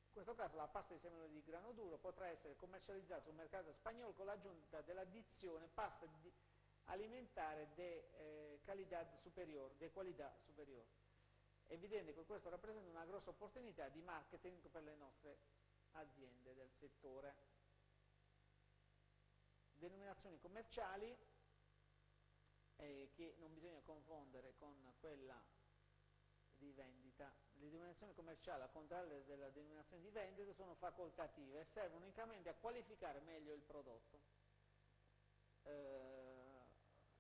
In questo caso la pasta di semolo di grano duro potrà essere commercializzata sul mercato spagnolo con l'aggiunta dell'addizione pasta di alimentare de eh, qualità superiore, de qualità superiore. È evidente che questo rappresenta una grossa opportunità di marketing per le nostre aziende del settore. Denominazioni commerciali eh, che non bisogna confondere con quella di vendita. Le denominazioni commerciali, al contrario della denominazione di vendita, sono facoltative e servono unicamente a qualificare meglio il prodotto. Eh,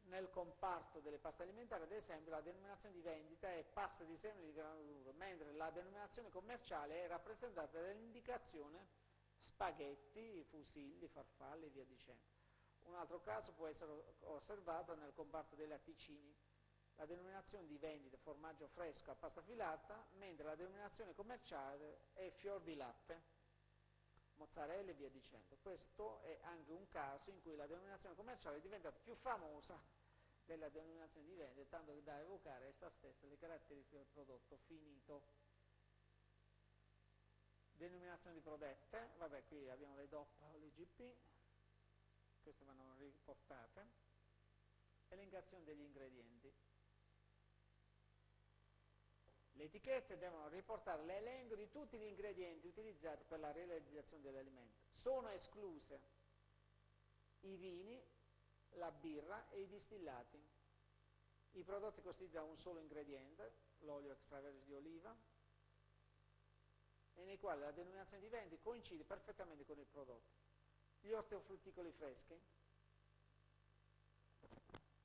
nel comparto delle paste alimentari, ad esempio, la denominazione di vendita è pasta di semina di grano duro, mentre la denominazione commerciale è rappresentata dall'indicazione spaghetti, fusilli, farfalle e via dicendo. Un altro caso può essere osservato nel comparto dei latticini. La denominazione di vendita formaggio fresco a pasta filata, mentre la denominazione commerciale è fior di latte, mozzarella e via dicendo. Questo è anche un caso in cui la denominazione commerciale è diventata più famosa della denominazione di vendita, tanto che da evocare essa stessa le caratteristiche del prodotto finito. Denominazione di prodette, vabbè, qui abbiamo le D O P, le G P, queste vanno riportate. Elencazione degli ingredienti. Le etichette devono riportare l'elenco di tutti gli ingredienti utilizzati per la realizzazione dell'alimento. Sono escluse i vini, la birra e i distillati, i prodotti costituiti da un solo ingrediente, l'olio extravergine di oliva, e nei quali la denominazione di vendita coincide perfettamente con il prodotto. Gli ortofrutticoli freschi,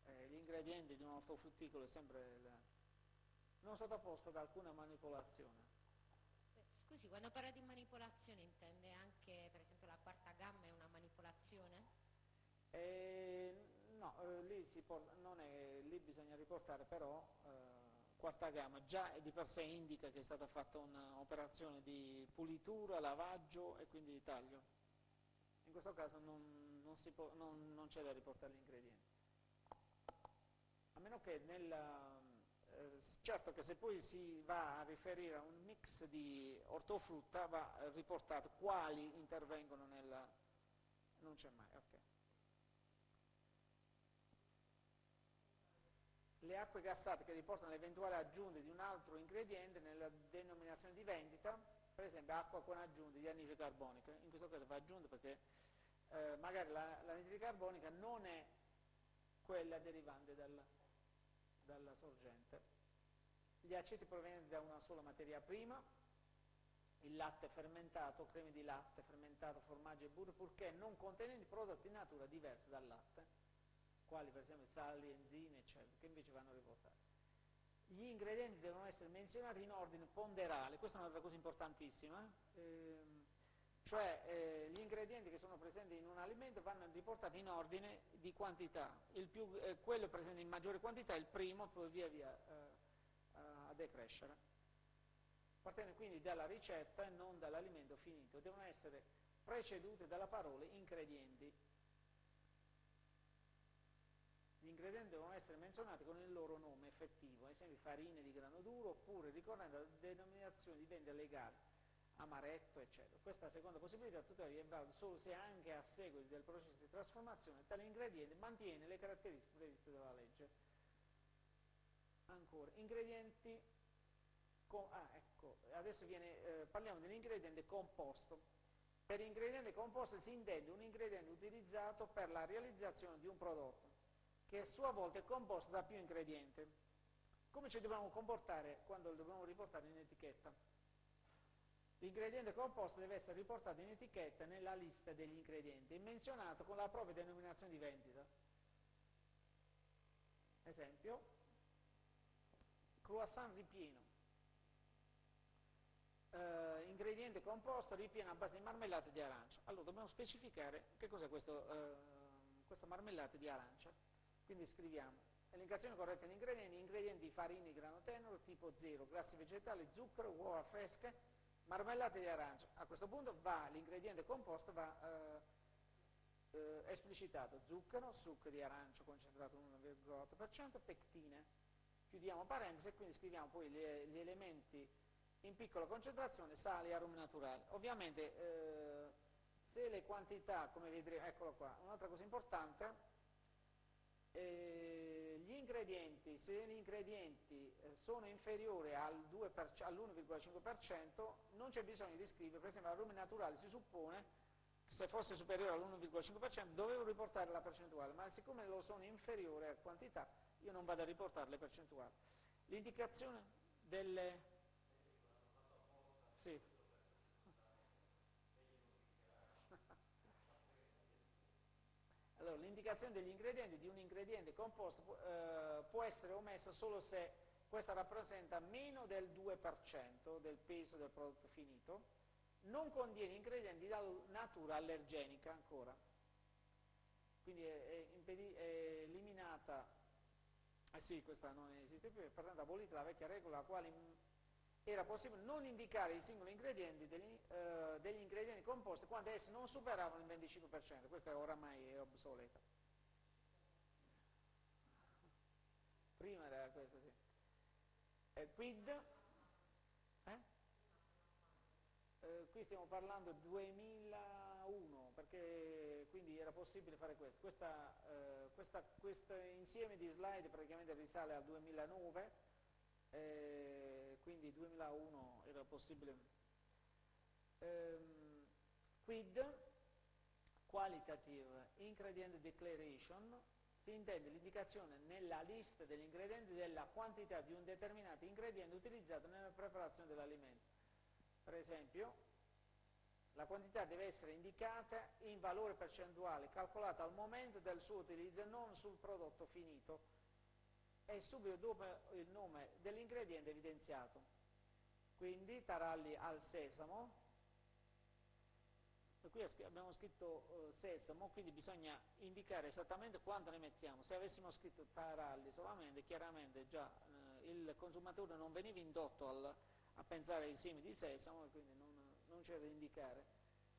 eh, gli ingredienti di un ortofrutticolo è sempre la... non sottoposto ad alcuna manipolazione. Scusi, quando parla di manipolazione intende anche, per esempio, la quarta gamma è una manipolazione? Eh, no, eh, lì, si porta, non è, lì bisogna riportare però eh, quarta gamma, già di per sé indica che è stata fatta un'operazione di pulitura, lavaggio e quindi di taglio. In questo caso non, non, si può, non, non c'è da riportare l'ingrediente. A meno che nella... Certo che se poi si va a riferire a un mix di ortofrutta va riportato quali intervengono nella... non c'è mai, ok. Le acque gassate che riportano l'eventuale aggiunta di un altro ingrediente nella denominazione di vendita, per esempio acqua con aggiunta di anidride carbonica, in questo caso va aggiunta perché eh, magari la, l'anidride carbonica non è quella derivante dal... dalla sorgente. Gli aceti provenienti da una sola materia prima, il latte fermentato, creme di latte fermentato, formaggio e burro, purché non contenenti prodotti in natura diversi dal latte, quali per esempio sali, enzimi, eccetera, che invece vanno riportati. Gli ingredienti devono essere menzionati in ordine ponderale, questa è un'altra cosa importantissima, ehm, cioè eh, gli ingredienti che sono presenti in un alimento vanno riportati in ordine di quantità, il più, eh, quello presente in maggiore quantità è il primo, poi via via eh, a decrescere, partendo quindi dalla ricetta e non dall'alimento finito. Devono essere precedute dalla parola ingredienti. Gli ingredienti devono essere menzionati con il loro nome effettivo, ad esempio farine di grano duro, oppure ricorrendo alla denominazione di vendita legale, amaretto, eccetera. Questa seconda possibilità tuttavia è valida solo se anche a seguito del processo di trasformazione tale ingrediente mantiene le caratteristiche previste dalla legge. Ancora, ingredienti, con, ah, ecco, adesso viene, eh, parliamo dell'ingrediente composto. Per ingrediente composto si intende un ingrediente utilizzato per la realizzazione di un prodotto, che a sua volta è composto da più ingredienti. Come ci dobbiamo comportare quando lo dobbiamo riportare in etichetta? L'ingrediente composto deve essere riportato in etichetta nella lista degli ingredienti e menzionato con la propria denominazione di vendita. Esempio, croissant ripieno. Uh, ingrediente composto ripieno a base di marmellata di arancia. Allora dobbiamo specificare che cos'è questo, uh, questa marmellata di arancia. Quindi scriviamo elencazione corretta di ingredienti: ingredienti farine di grano tenero tipo zero, grassi vegetali, zucchero, uova fresche, marmellata di arancia. A questo punto va l'ingrediente composto va uh, uh, esplicitato: zucchero, succo di arancia concentrato uno virgola otto per cento, pectine. Chiudiamo parentesi e quindi scriviamo poi le, gli elementi in piccola concentrazione, sale e aromi naturali. Ovviamente eh, se le quantità, come vedremo, eccolo qua, un'altra cosa importante, eh, gli ingredienti, se gli ingredienti sono inferiori al all'uno virgola cinque per cento non c'è bisogno di scrivere, per esempio aromi naturali si suppone che se fosse superiore all'uno virgola cinque per cento dovevo riportare la percentuale, ma siccome lo sono inferiore a quantità io non vado a riportare le percentuali. L'indicazione delle... Sì. Allora, l'indicazione degli ingredienti di un ingrediente composto eh, può essere omessa solo se questa rappresenta meno del due per cento del peso del prodotto finito, non contiene ingredienti di natura allergenica ancora. Quindi è, è, è eliminata, eh sì, questa non esiste più, è pertanto abolita la vecchia regola la quale era possibile non indicare i singoli ingredienti degli, eh, degli ingredienti composti quando essi non superavano il venticinque per cento. Questa oramai è obsoleta. Prima era questa, sì. E quid? Eh? Eh, qui stiamo parlando duemilauno, perché quindi era possibile fare questo. Questa, eh, questa, questo insieme di slide praticamente risale al duemilanove. Eh, quindi duemilauno era possibile. Eh, quid, qualitative ingredient declaration, si intende l'indicazione nella lista degli ingredienti della quantità di un determinato ingrediente utilizzato nella preparazione dell'alimento. Per esempio, la quantità deve essere indicata in valore percentuale calcolata al momento del suo utilizzo, non sul prodotto finito, e subito dopo il nome dell'ingrediente evidenziato. Quindi taralli al sesamo, e qui abbiamo scritto eh, sesamo, quindi bisogna indicare esattamente quanto ne mettiamo. Se avessimo scritto taralli solamente, chiaramente già eh, il consumatore non veniva indotto al, a pensare ai semi di sesamo, e quindi non, non c'era da indicare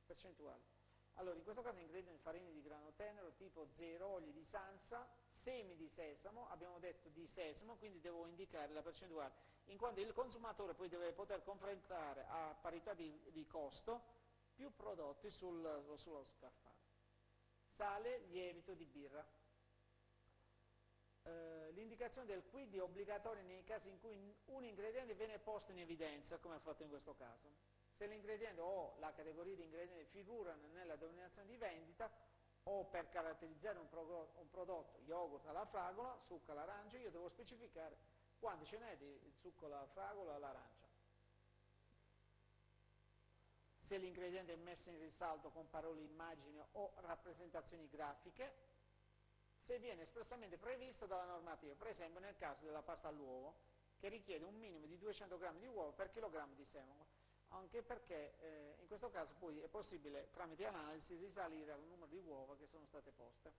percentuale. Allora, in questo caso ingredienti farine di grano tenero tipo zero, oli di sansa, semi di sesamo, abbiamo detto di sesamo, quindi devo indicare la percentuale, in quanto il consumatore poi deve poter confrontare a parità di, di costo più prodotti sul, sullo scaffale. Sale, lievito di birra. Eh, l'indicazione del quid è obbligatoria nei casi in cui un ingrediente viene posto in evidenza, come ha fatto in questo caso. Se l'ingrediente o la categoria di ingredienti figurano nella denominazione di vendita, o per caratterizzare un, pro, un prodotto, yogurt alla fragola, succo all'arancia, io devo specificare quanti ce n'è di succo alla fragola all'arancia. Se l'ingrediente è messo in risalto con parole, immagini o rappresentazioni grafiche, se viene espressamente previsto dalla normativa, per esempio nel caso della pasta all'uovo, che richiede un minimo di duecento grammi di uovo per chilogrammo di semola. Anche perché eh, in questo caso poi è possibile tramite analisi risalire al numero di uova che sono state poste.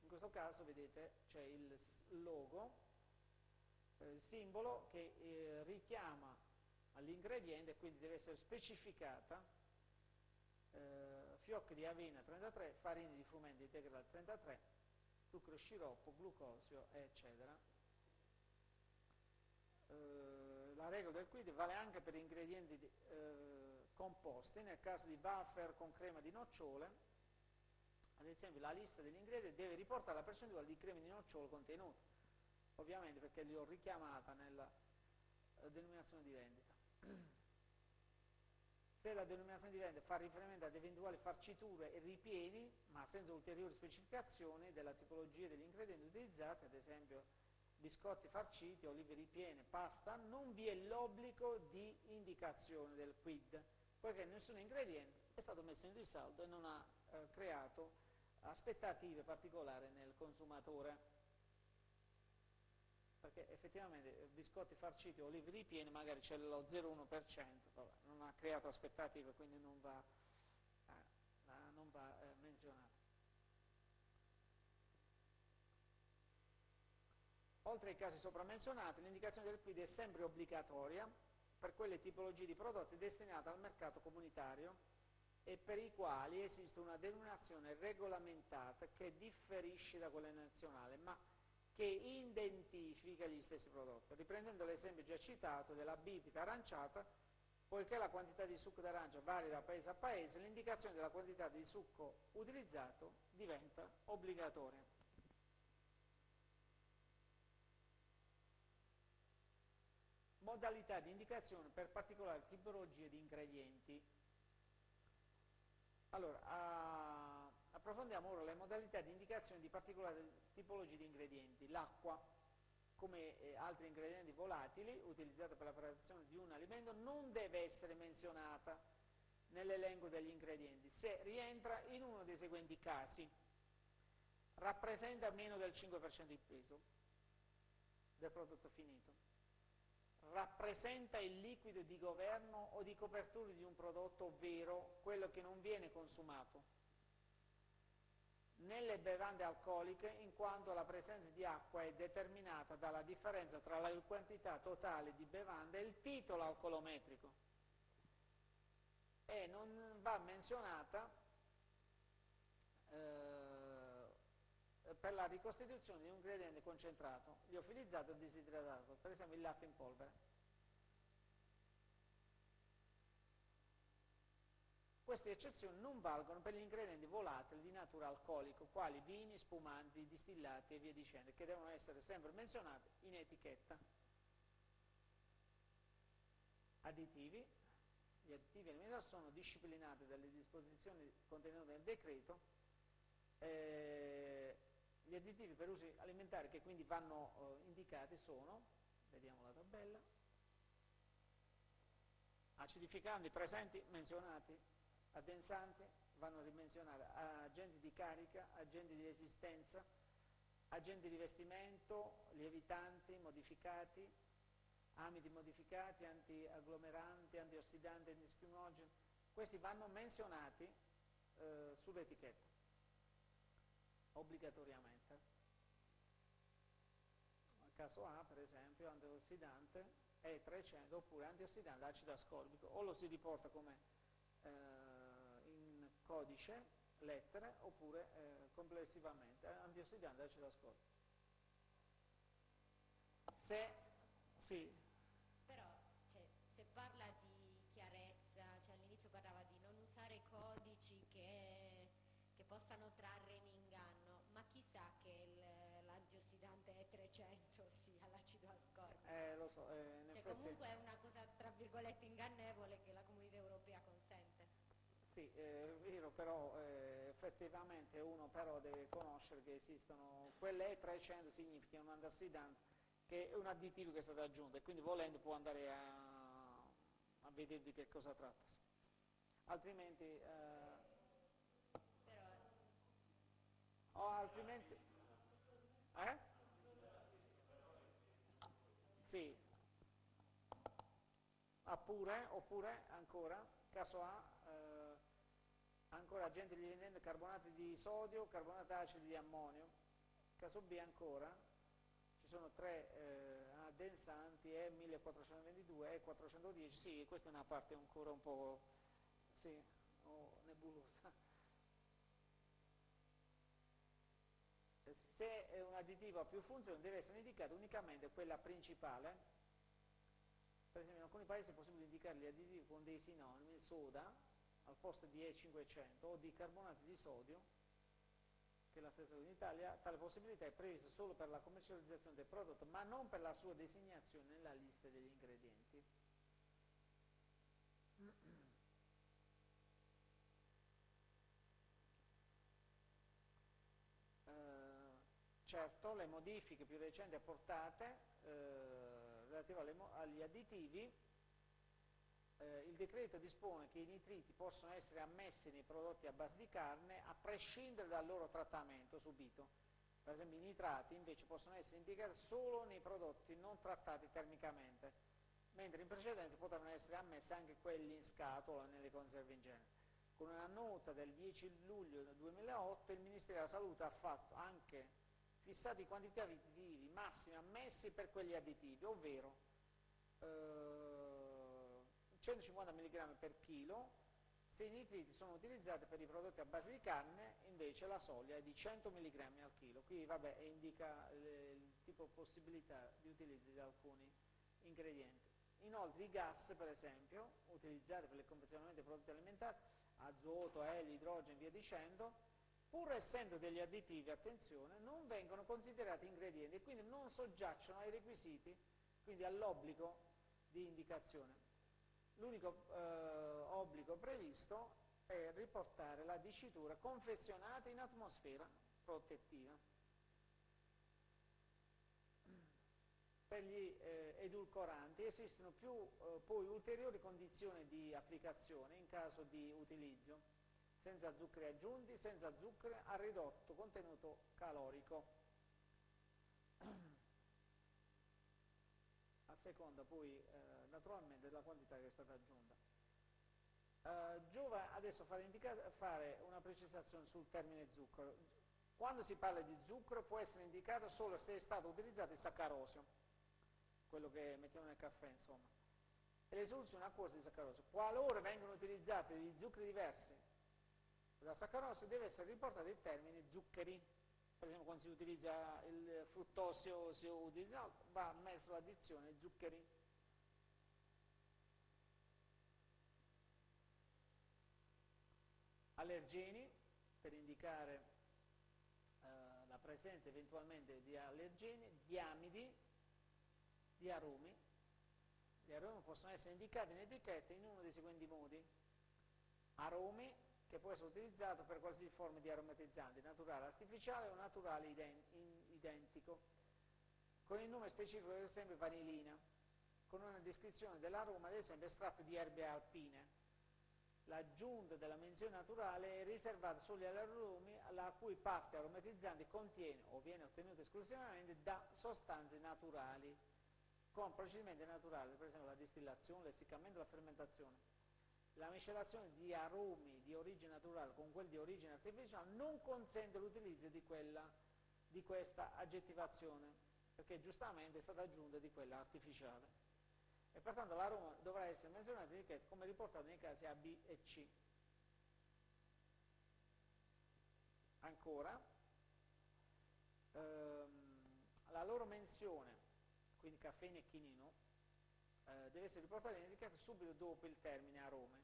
In questo caso vedete c'è il logo, eh, il simbolo che eh, richiama all'ingrediente, quindi deve essere specificata eh, fiocchi di avena trentatré, farina di frumento integrale trentatré, zucchero sciroppo, glucosio, eccetera. Eh, la regola del quid vale anche per ingredienti di, eh, composti, nel caso di buffer con crema di nocciole. Ad esempio, la lista degli ingredienti deve riportare la percentuale di crema di nocciolo contenuta, ovviamente perché li ho richiamata nella eh, denominazione di vendita. Se la denominazione di vendita fa riferimento ad eventuali farciture e ripieni, ma senza ulteriori specificazioni della tipologia degli ingredienti utilizzati, ad esempio biscotti farciti, olive ripiene, pasta, non vi è l'obbligo di indicazione del quid, poiché nessun ingrediente è stato messo in risalto e non ha eh, creato aspettative particolari nel consumatore, perché effettivamente biscotti farciti o olive ripiene magari c'è lo zero virgola uno per cento, non ha creato aspettative, quindi non va, eh, non va eh, menzionato. Oltre ai casi sopramenzionati, l'indicazione del quid è sempre obbligatoria per quelle tipologie di prodotti destinate al mercato comunitario e per i quali esiste una denominazione regolamentata che differisce da quella nazionale, ma che identifica gli stessi prodotti. Riprendendo l'esempio già citato della bibita aranciata, poiché la quantità di succo d'arancia varia da paese a paese, l'indicazione della quantità di succo utilizzato diventa obbligatoria. Modalità di indicazione per particolari tipologie di ingredienti. Allora, a, approfondiamo ora le modalità di indicazione di particolari tipologie di ingredienti. L'acqua, come eh, altri ingredienti volatili, utilizzata per la preparazione di un alimento, non deve essere menzionata nell'elenco degli ingredienti se rientra in uno dei seguenti casi: rappresenta meno del cinque per cento di peso del prodotto finito, rappresenta il liquido di governo o di copertura di un prodotto, ovvero quello che non viene consumato, nelle bevande alcoliche, in quanto la presenza di acqua è determinata dalla differenza tra la quantità totale di bevanda e il titolo alcolometrico, e non va menzionata eh, per la ricostituzione di un ingrediente concentrato, liofilizzato o disidratato, per esempio il latte in polvere. Queste eccezioni non valgono per gli ingredienti volatili di natura alcolica, quali vini, spumanti, distillati e via dicendo, che devono essere sempre menzionati in etichetta. Additivi. Gli additivi alimentari sono disciplinati dalle disposizioni contenute nel decreto. Eh, Gli additivi per usi alimentari che quindi vanno eh, indicati sono, vediamo la tabella, acidificanti presenti, menzionati, addensanti, vanno rimenzionati, agenti di carica, agenti di resistenza, agenti di rivestimento, lievitanti, modificati, amidi modificati, antiagglomeranti, antiossidanti, antiscrimogeni, questi vanno menzionati eh, sull'etichetta, obbligatoriamente. Nel caso A, per esempio, antiossidante E trecento oppure antiossidante acido ascorbico, o lo si riporta come eh, in codice, lettere, oppure eh, complessivamente antiossidante acido ascorbico. Se sì. Però cioè, se parla di chiarezza, cioè all'inizio parlava di non usare codici che che possano trarre in inganno, ma chissà che l'antiossidante E trecento sia l'acido ascorbico. Eh, lo so, eh, cioè, comunque è una cosa, tra virgolette, ingannevole che la comunità europea consente. Sì, eh, è vero, però eh, effettivamente uno però deve conoscere che esistono, quelle E trecento significa un antiossidante che è un additivo che è stato aggiunto, e quindi volendo può andare a, a vedere di che cosa trattasi. Altrimenti... Eh, o altrimenti eh? Sì, oppure, oppure ancora caso A, eh, ancora agenti lievitante, carbonati di sodio, carbonati acidi di ammonio. Caso B ancora ci sono tre eh, addensanti, E millequattrocentoventidue, E quattrocentodieci. Sì, questa è una parte ancora un po' sì, oh, nebulosa. nebulosa. Se è un additivo ha più funzioni, deve essere indicata unicamente quella principale. Per esempio, in alcuni paesi è possibile indicare gli additivi con dei sinonimi, soda al posto di E cinquecento o di carbonato di sodio, che è la stessa in Italia. Tale possibilità è prevista solo per la commercializzazione del prodotto, ma non per la sua designazione nella lista degli ingredienti. Eh, certo, le modifiche più recenti apportate eh, relative alle, agli additivi, eh, il decreto dispone che i nitriti possono essere ammessi nei prodotti a base di carne a prescindere dal loro trattamento subito. Per esempio, i nitrati invece possono essere impiegati solo nei prodotti non trattati termicamente, mentre in precedenza potevano essere ammessi anche quelli in scatola, nelle conserve in genere. Con una nota del dieci luglio duemilaotto il Ministero della Salute ha fatto anche fissati i quantitativi massimi ammessi per quegli additivi, ovvero eh, centocinquanta milligrammi per chilo. Se i nitriti sono utilizzati per i prodotti a base di carne, invece la soglia è di cento milligrammi al chilo. Qui vabbè, indica le, il tipo di possibilità di utilizzo di alcuni ingredienti. Inoltre i gas, per esempio, utilizzati per il confezionamento dei prodotti alimentari, azoto, elio, idrogeno e via dicendo, pur essendo degli additivi, attenzione, non vengono considerati ingredienti e quindi non soggiacciono ai requisiti, quindi all'obbligo di indicazione. L'unico eh, obbligo previsto è riportare la dicitura confezionata in atmosfera protettiva. Per gli eh, edulcoranti esistono più eh, poi ulteriori condizioni di applicazione in caso di utilizzo, senza zuccheri aggiunti, senza zuccheri, a ridotto contenuto calorico, a seconda poi eh, naturalmente della quantità che è stata aggiunta. Eh, giova adesso fare, indica- fare una precisazione sul termine zucchero. Quando si parla di zucchero può essere indicato solo se è stato utilizzato il saccarosio, quello che mettiamo nel caffè, insomma, e le soluzioni acquose di saccarosio. Qualora vengano utilizzati degli zuccheri diversi da saccarosio, deve essere riportato il termine zuccheri. Per esempio, quando si utilizza il fruttosio, si utilizza, va messo l'addizione zuccheri. Allergeni, per indicare eh, la presenza eventualmente di allergeni. Diamidi, di aromi. Gli aromi possono essere indicati in etichetta in uno dei seguenti modi: aromi, che può essere utilizzato per qualsiasi forma di aromatizzante, naturale, artificiale o naturale identico, con il nome specifico ad esempio vanillina, con una descrizione dell'aroma ad esempio estratto di erbe alpine. L'aggiunta della menzione naturale è riservata solo agli aromi la cui parte aromatizzante contiene o viene ottenuta esclusivamente da sostanze naturali, con procedimenti naturali, per esempio la distillazione, l'essiccamento, la fermentazione. La miscelazione di aromi di origine naturale con quelli di origine artificiale non consente l'utilizzo di, di questa aggettivazione, perché giustamente è stata aggiunta di quella artificiale, e pertanto l'aroma dovrà essere menzionata in etichetta come riportato nei casi A, B e C. Ancora, ehm, la loro menzione, quindi caffeina e chinino, eh, deve essere riportato in etichetta subito dopo il termine arome,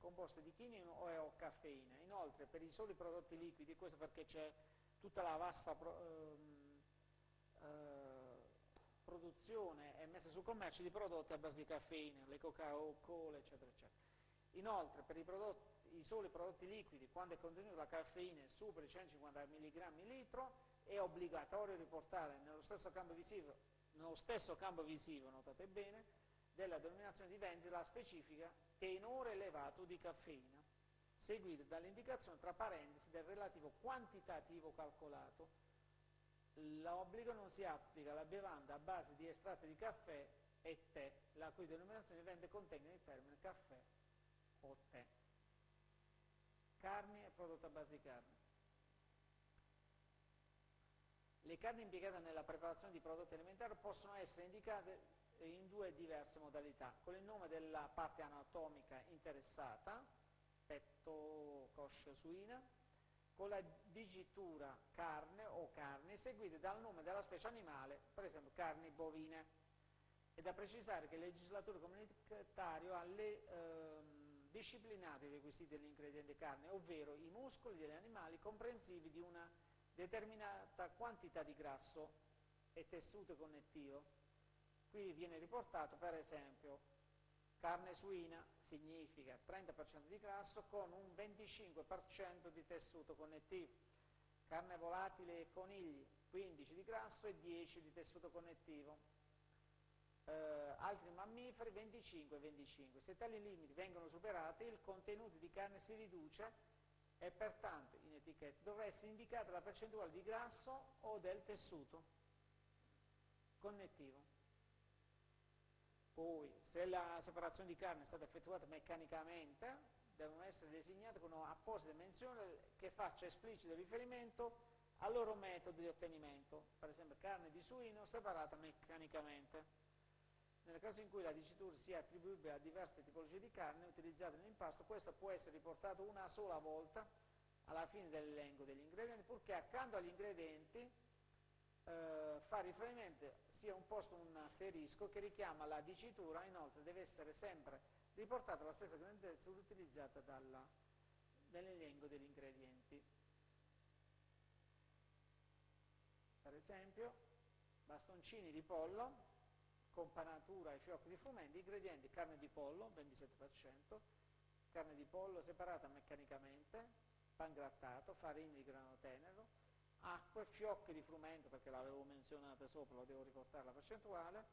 composto di chinino o caffeina. Inoltre, per i soli prodotti liquidi, questo perché c'è tutta la vasta pro, ehm, eh, produzione e messa sul commercio di prodotti a base di caffeina, le Coca-Cola, eccetera, eccetera. Inoltre, per i, prodotti, i soli prodotti liquidi, quando è contenuta la caffeina e supera i centocinquanta milligrammi litro, è obbligatorio riportare nello stesso campo visivo nello stesso campo visivo, notate bene, della denominazione di vendita la specifica tenore elevato di caffeina, seguita dall'indicazione tra parentesi del relativo quantitativo calcolato. L'obbligo non si applica alla bevanda a base di estratto di caffè e tè, la cui denominazione di vendita contenga il termine caffè o tè. Carni e prodotto a base di carne. Le carni impiegate nella preparazione di prodotti alimentari possono essere indicate in due diverse modalità: con il nome della parte anatomica interessata, petto, coscia suina, con la dicitura carne o carni, seguite dal nome della specie animale, per esempio carni bovine. È da precisare che il legislatore comunitario ha le, ehm, disciplinato i requisiti dell'ingrediente carne, ovvero i muscoli degli animali comprensivi di una determinata quantità di grasso e tessuto connettivo. Qui viene riportato, per esempio, carne suina significa trenta per cento di grasso con un venticinque per cento di tessuto connettivo, carne volatile e conigli quindici per cento di grasso e dieci per cento di tessuto connettivo. Uh, altri mammiferi venticinque venticinque. Se tali limiti vengono superati, il contenuto di carne si riduce e pertanto in etichetta dovrà essere indicata la percentuale di grasso o del tessuto connettivo. Poi, se la separazione di carne è stata effettuata meccanicamente, devono essere designate con apposite menzioni che faccia esplicito riferimento al loro metodo di ottenimento, per esempio carne di suino separata meccanicamente. Nel caso in cui la dicitura sia attribuibile a diverse tipologie di carne utilizzate nell'impasto, questo può essere riportato una sola volta alla fine dell'elenco degli ingredienti, purché accanto agli ingredienti eh, fa riferimento sia un posto un asterisco che richiama la dicitura. Inoltre deve essere sempre riportata la stessa grandezza utilizzata nell'elenco degli ingredienti. Per esempio, bastoncini di pollo, companatura ai fiocchi di frumento, ingredienti carne di pollo, ventisette per cento, carne di pollo separata meccanicamente, pangrattato, farina di grano tenero, acqua e fiocchi di frumento, perché l'avevo menzionata sopra, lo devo ricordare la percentuale,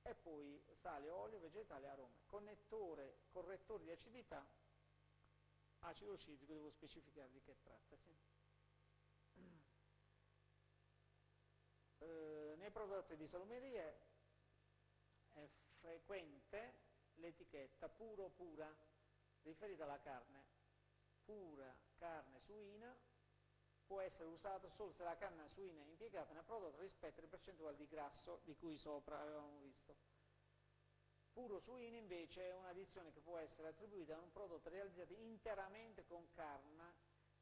e poi sale, olio, vegetale, aroma, connettore, correttore di acidità, acido citrico, devo specificare di che trattasi. Eh, nei prodotti di salumerie è frequente l'etichetta puro pura riferita alla carne. Pura carne suina può essere usata solo se la carne suina è impiegata nel prodotto rispetto alle percentuali di grasso di cui sopra avevamo visto. Puro suino invece è un'addizione che può essere attribuita a un prodotto realizzato interamente con carne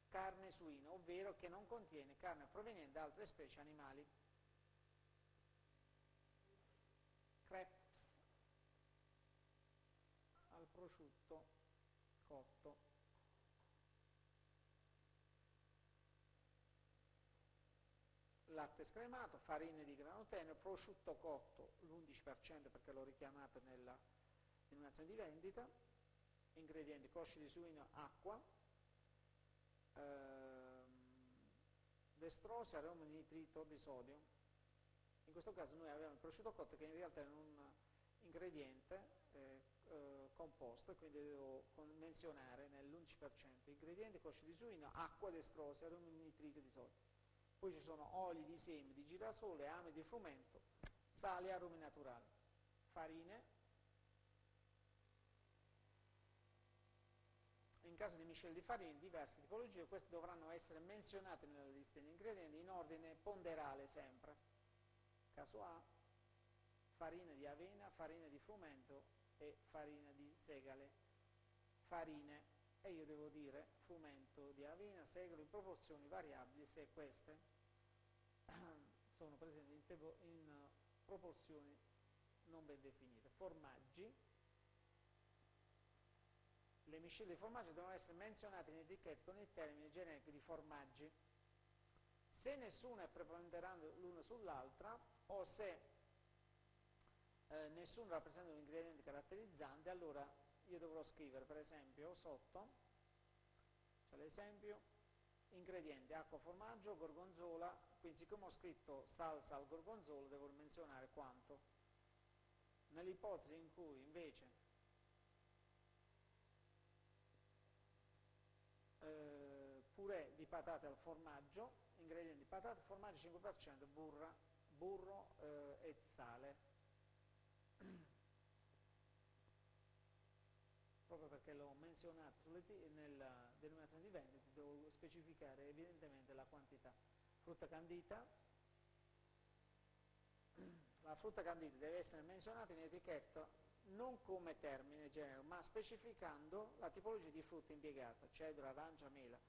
carne suina, ovvero che non contiene carne proveniente da altre specie animali. Crepes al prosciutto cotto. Latte scremato, farine di grano tenero, prosciutto cotto, l'undici per cento perché l'ho richiamato nella denominazione di vendita. Ingredienti: cosce di suino, acqua, ehm, destrose, aroma di nitrito di sodio. In questo caso noi abbiamo il prosciutto cotto che in realtà è un ingrediente eh, eh, composto, quindi devo menzionare nell'undici per cento ingredienti, cosce di suino, acqua, destrose, aroma di nitrito di sodio. Poi ci sono oli di semi di girasole, ame di frumento, sale e aromi naturali, farine. In caso di miscele di farine, diverse tipologie, queste dovranno essere menzionate nella lista degli ingredienti in ordine ponderale sempre. Caso A, farina di avena, farina di frumento e farina di segale, farine, e io devo dire frumento di avena, segale in proporzioni variabili se queste sono presenti in, tebo, in proporzioni non ben definite. Formaggi, le miscele di formaggio devono essere menzionate in etichetta con il termine generico di formaggi. Se nessuno è preponderante l'una sull'altra, o se eh, nessuno rappresenta un ingrediente caratterizzante, allora io dovrò scrivere, per esempio, sotto, c'è l'esempio, ingrediente, acqua, formaggio, gorgonzola, quindi siccome ho scritto salsa al gorgonzola, devo menzionare quanto. Nell'ipotesi in cui invece eh, purè di patate al formaggio, ingredienti, patate, formaggio cinque per cento, burra, burro eh, e sale. Proprio perché l'ho menzionato nella denominazione di vendita, devo specificare evidentemente la quantità. Frutta candita. La frutta candita deve essere menzionata in etichetta non come termine genere, ma specificando la tipologia di frutta impiegata, cedro, arancia, mela.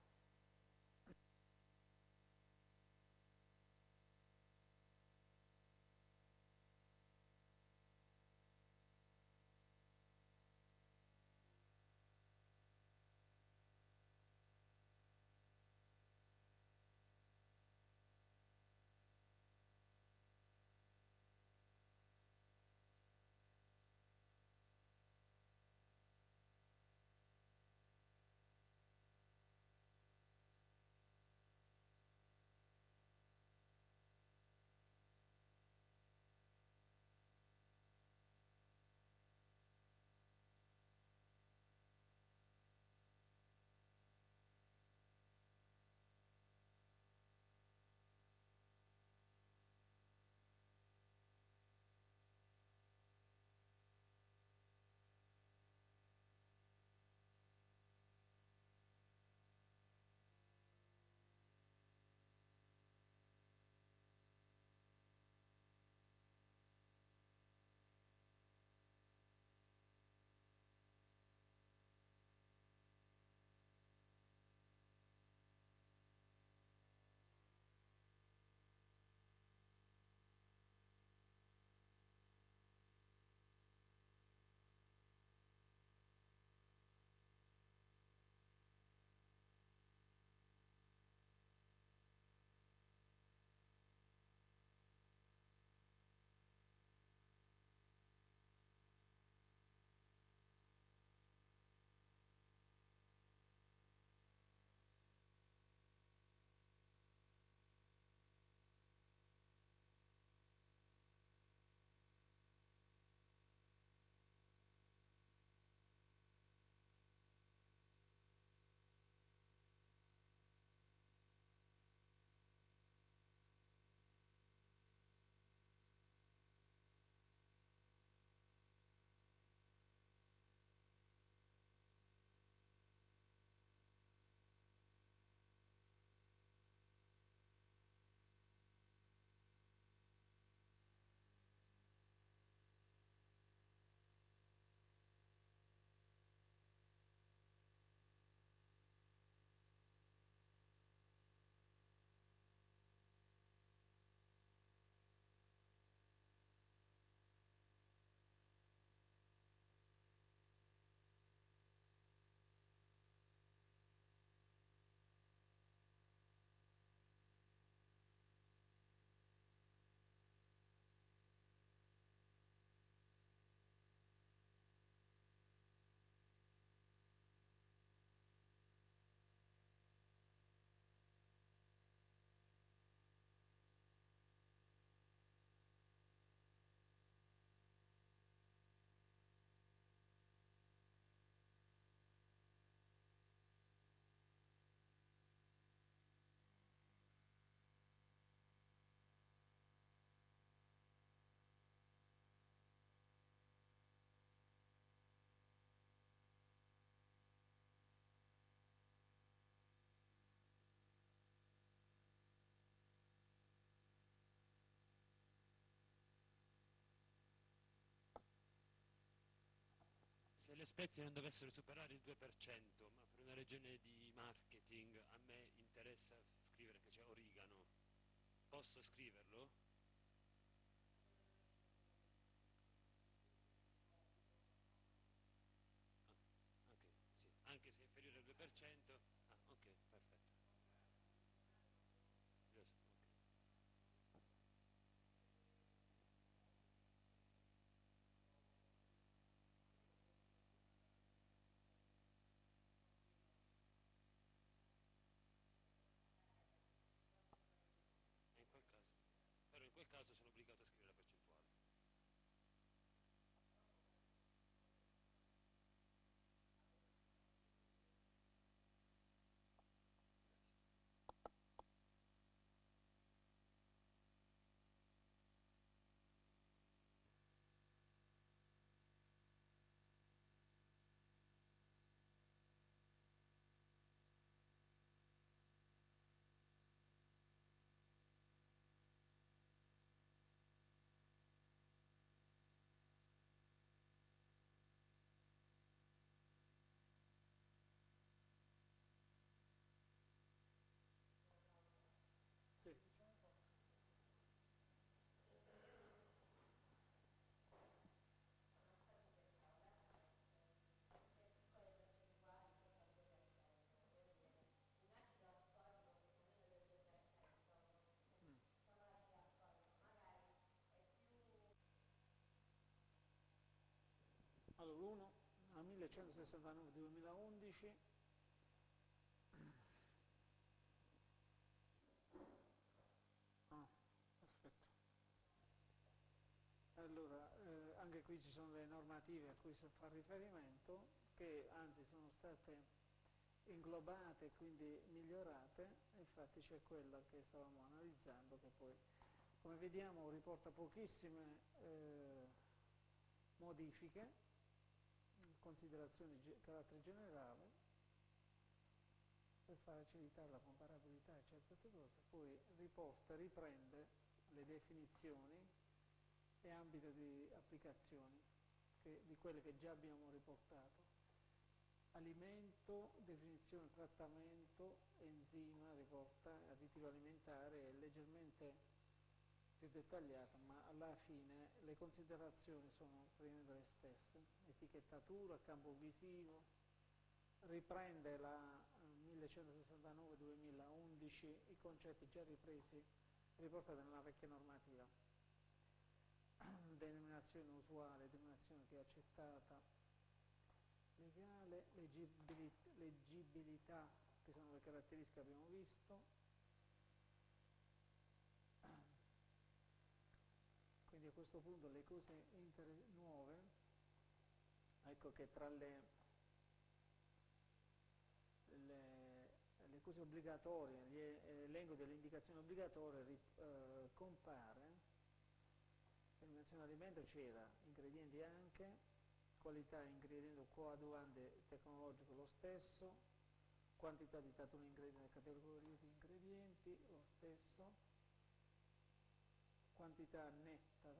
Se le spezie non dovessero superare il due per cento, ma per una ragione di marketing a me interessa scrivere che c'è origano, posso scriverlo? Ah, okay, sì. Anche se è inferiore al due per cento, ah, ok, perfetto. Yes, okay. In quel caso, però millenovecentosessantanove duemilaundici, ah, perfetto. Allora, eh, anche qui ci sono le normative a cui si fa riferimento, che anzi sono state inglobate e quindi migliorate, infatti c'è quella che stavamo analizzando, che poi, come vediamo, riporta pochissime eh, modifiche, considerazioni di ge- carattere generale per facilitare la comparabilità e certe cose, poi riporta, riprende le definizioni e ambito di applicazioni che, di quelle che già abbiamo riportato: alimento, definizione, trattamento, enzima, riporta additivo alimentare, è leggermente più dettagliata, ma alla fine le considerazioni sono praticamente le stesse: etichettatura, campo visivo, riprende la millecentosettantanove duemilaundici, i concetti già ripresi, riportati nella vecchia normativa, denominazione usuale, denominazione che è accettata, legale, leggibilità, leggibilità, che sono le caratteristiche che abbiamo visto, quindi a questo punto le cose nuove, ecco che tra le, le, le cose obbligatorie, l'elenco delle indicazioni obbligatorie eh, compare, denominazione alimento c'era, ingredienti anche, qualità ingrediente o coadiuvante tecnologico lo stesso, quantità di tattone ingrediente, categorie di ingredienti lo stesso, quantità netta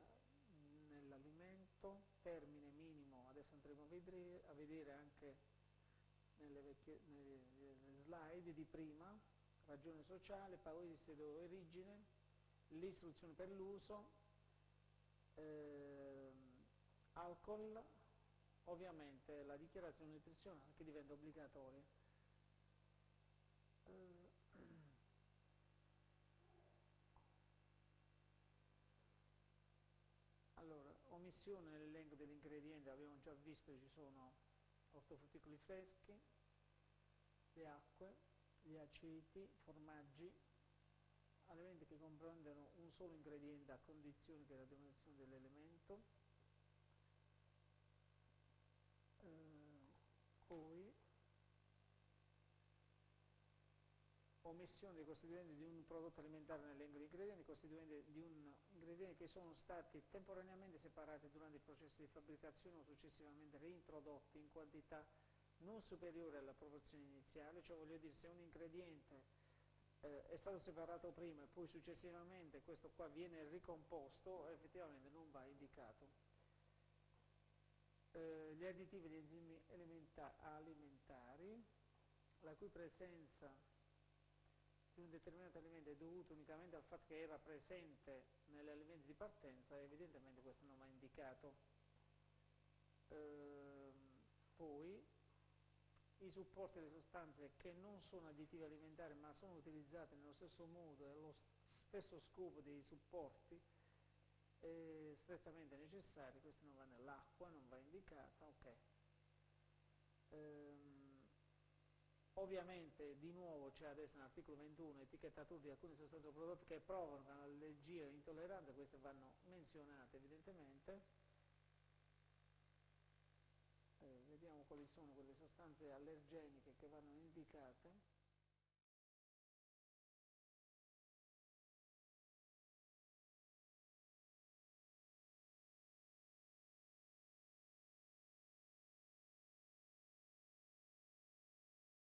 nell'alimento, termine minimo, adesso andremo a vedere, a vedere anche nelle, vecchie, nelle slide di prima, ragione sociale, paese d'origine, l'istruzione per l'uso, eh, alcol, ovviamente la dichiarazione nutrizionale che diventa obbligatoria. Allora, omissione nell'elenco degli ingredienti, abbiamo già visto che ci sono ortofrutticoli freschi, le acque, gli aceti, formaggi, alimenti che comprendono un solo ingrediente a condizione che la denominazione dell'elemento. Eh, poi omissione dei costituenti di un prodotto alimentare nell'elenco di ingredienti, costituenti di un ingrediente che sono stati temporaneamente separati durante il processo di fabbricazione o successivamente reintrodotti in quantità non superiore alla proporzione iniziale, cioè voglio dire, se un ingrediente eh, è stato separato prima e poi successivamente questo qua viene ricomposto, effettivamente non va indicato. Eh, gli additivi e gli enzimi alimenta alimentari, la cui presenza di un determinato alimento è dovuta unicamente al fatto che era presente nell'alimento di partenza, evidentemente questo non va indicato. Eh, poi i supporti e le sostanze che non sono additivi alimentari ma sono utilizzate nello stesso modo e allo stesso scopo dei supporti Eh, strettamente necessari, questo non va nell'acqua, non va indicata, ok. Ehm, ovviamente di nuovo c'è adesso nell'articolo ventuno etichettatura di alcune sostanze o prodotti che provocano allergie e intolleranza, queste vanno menzionate evidentemente. Eh, vediamo quali sono quelle sostanze allergeniche che vanno indicate.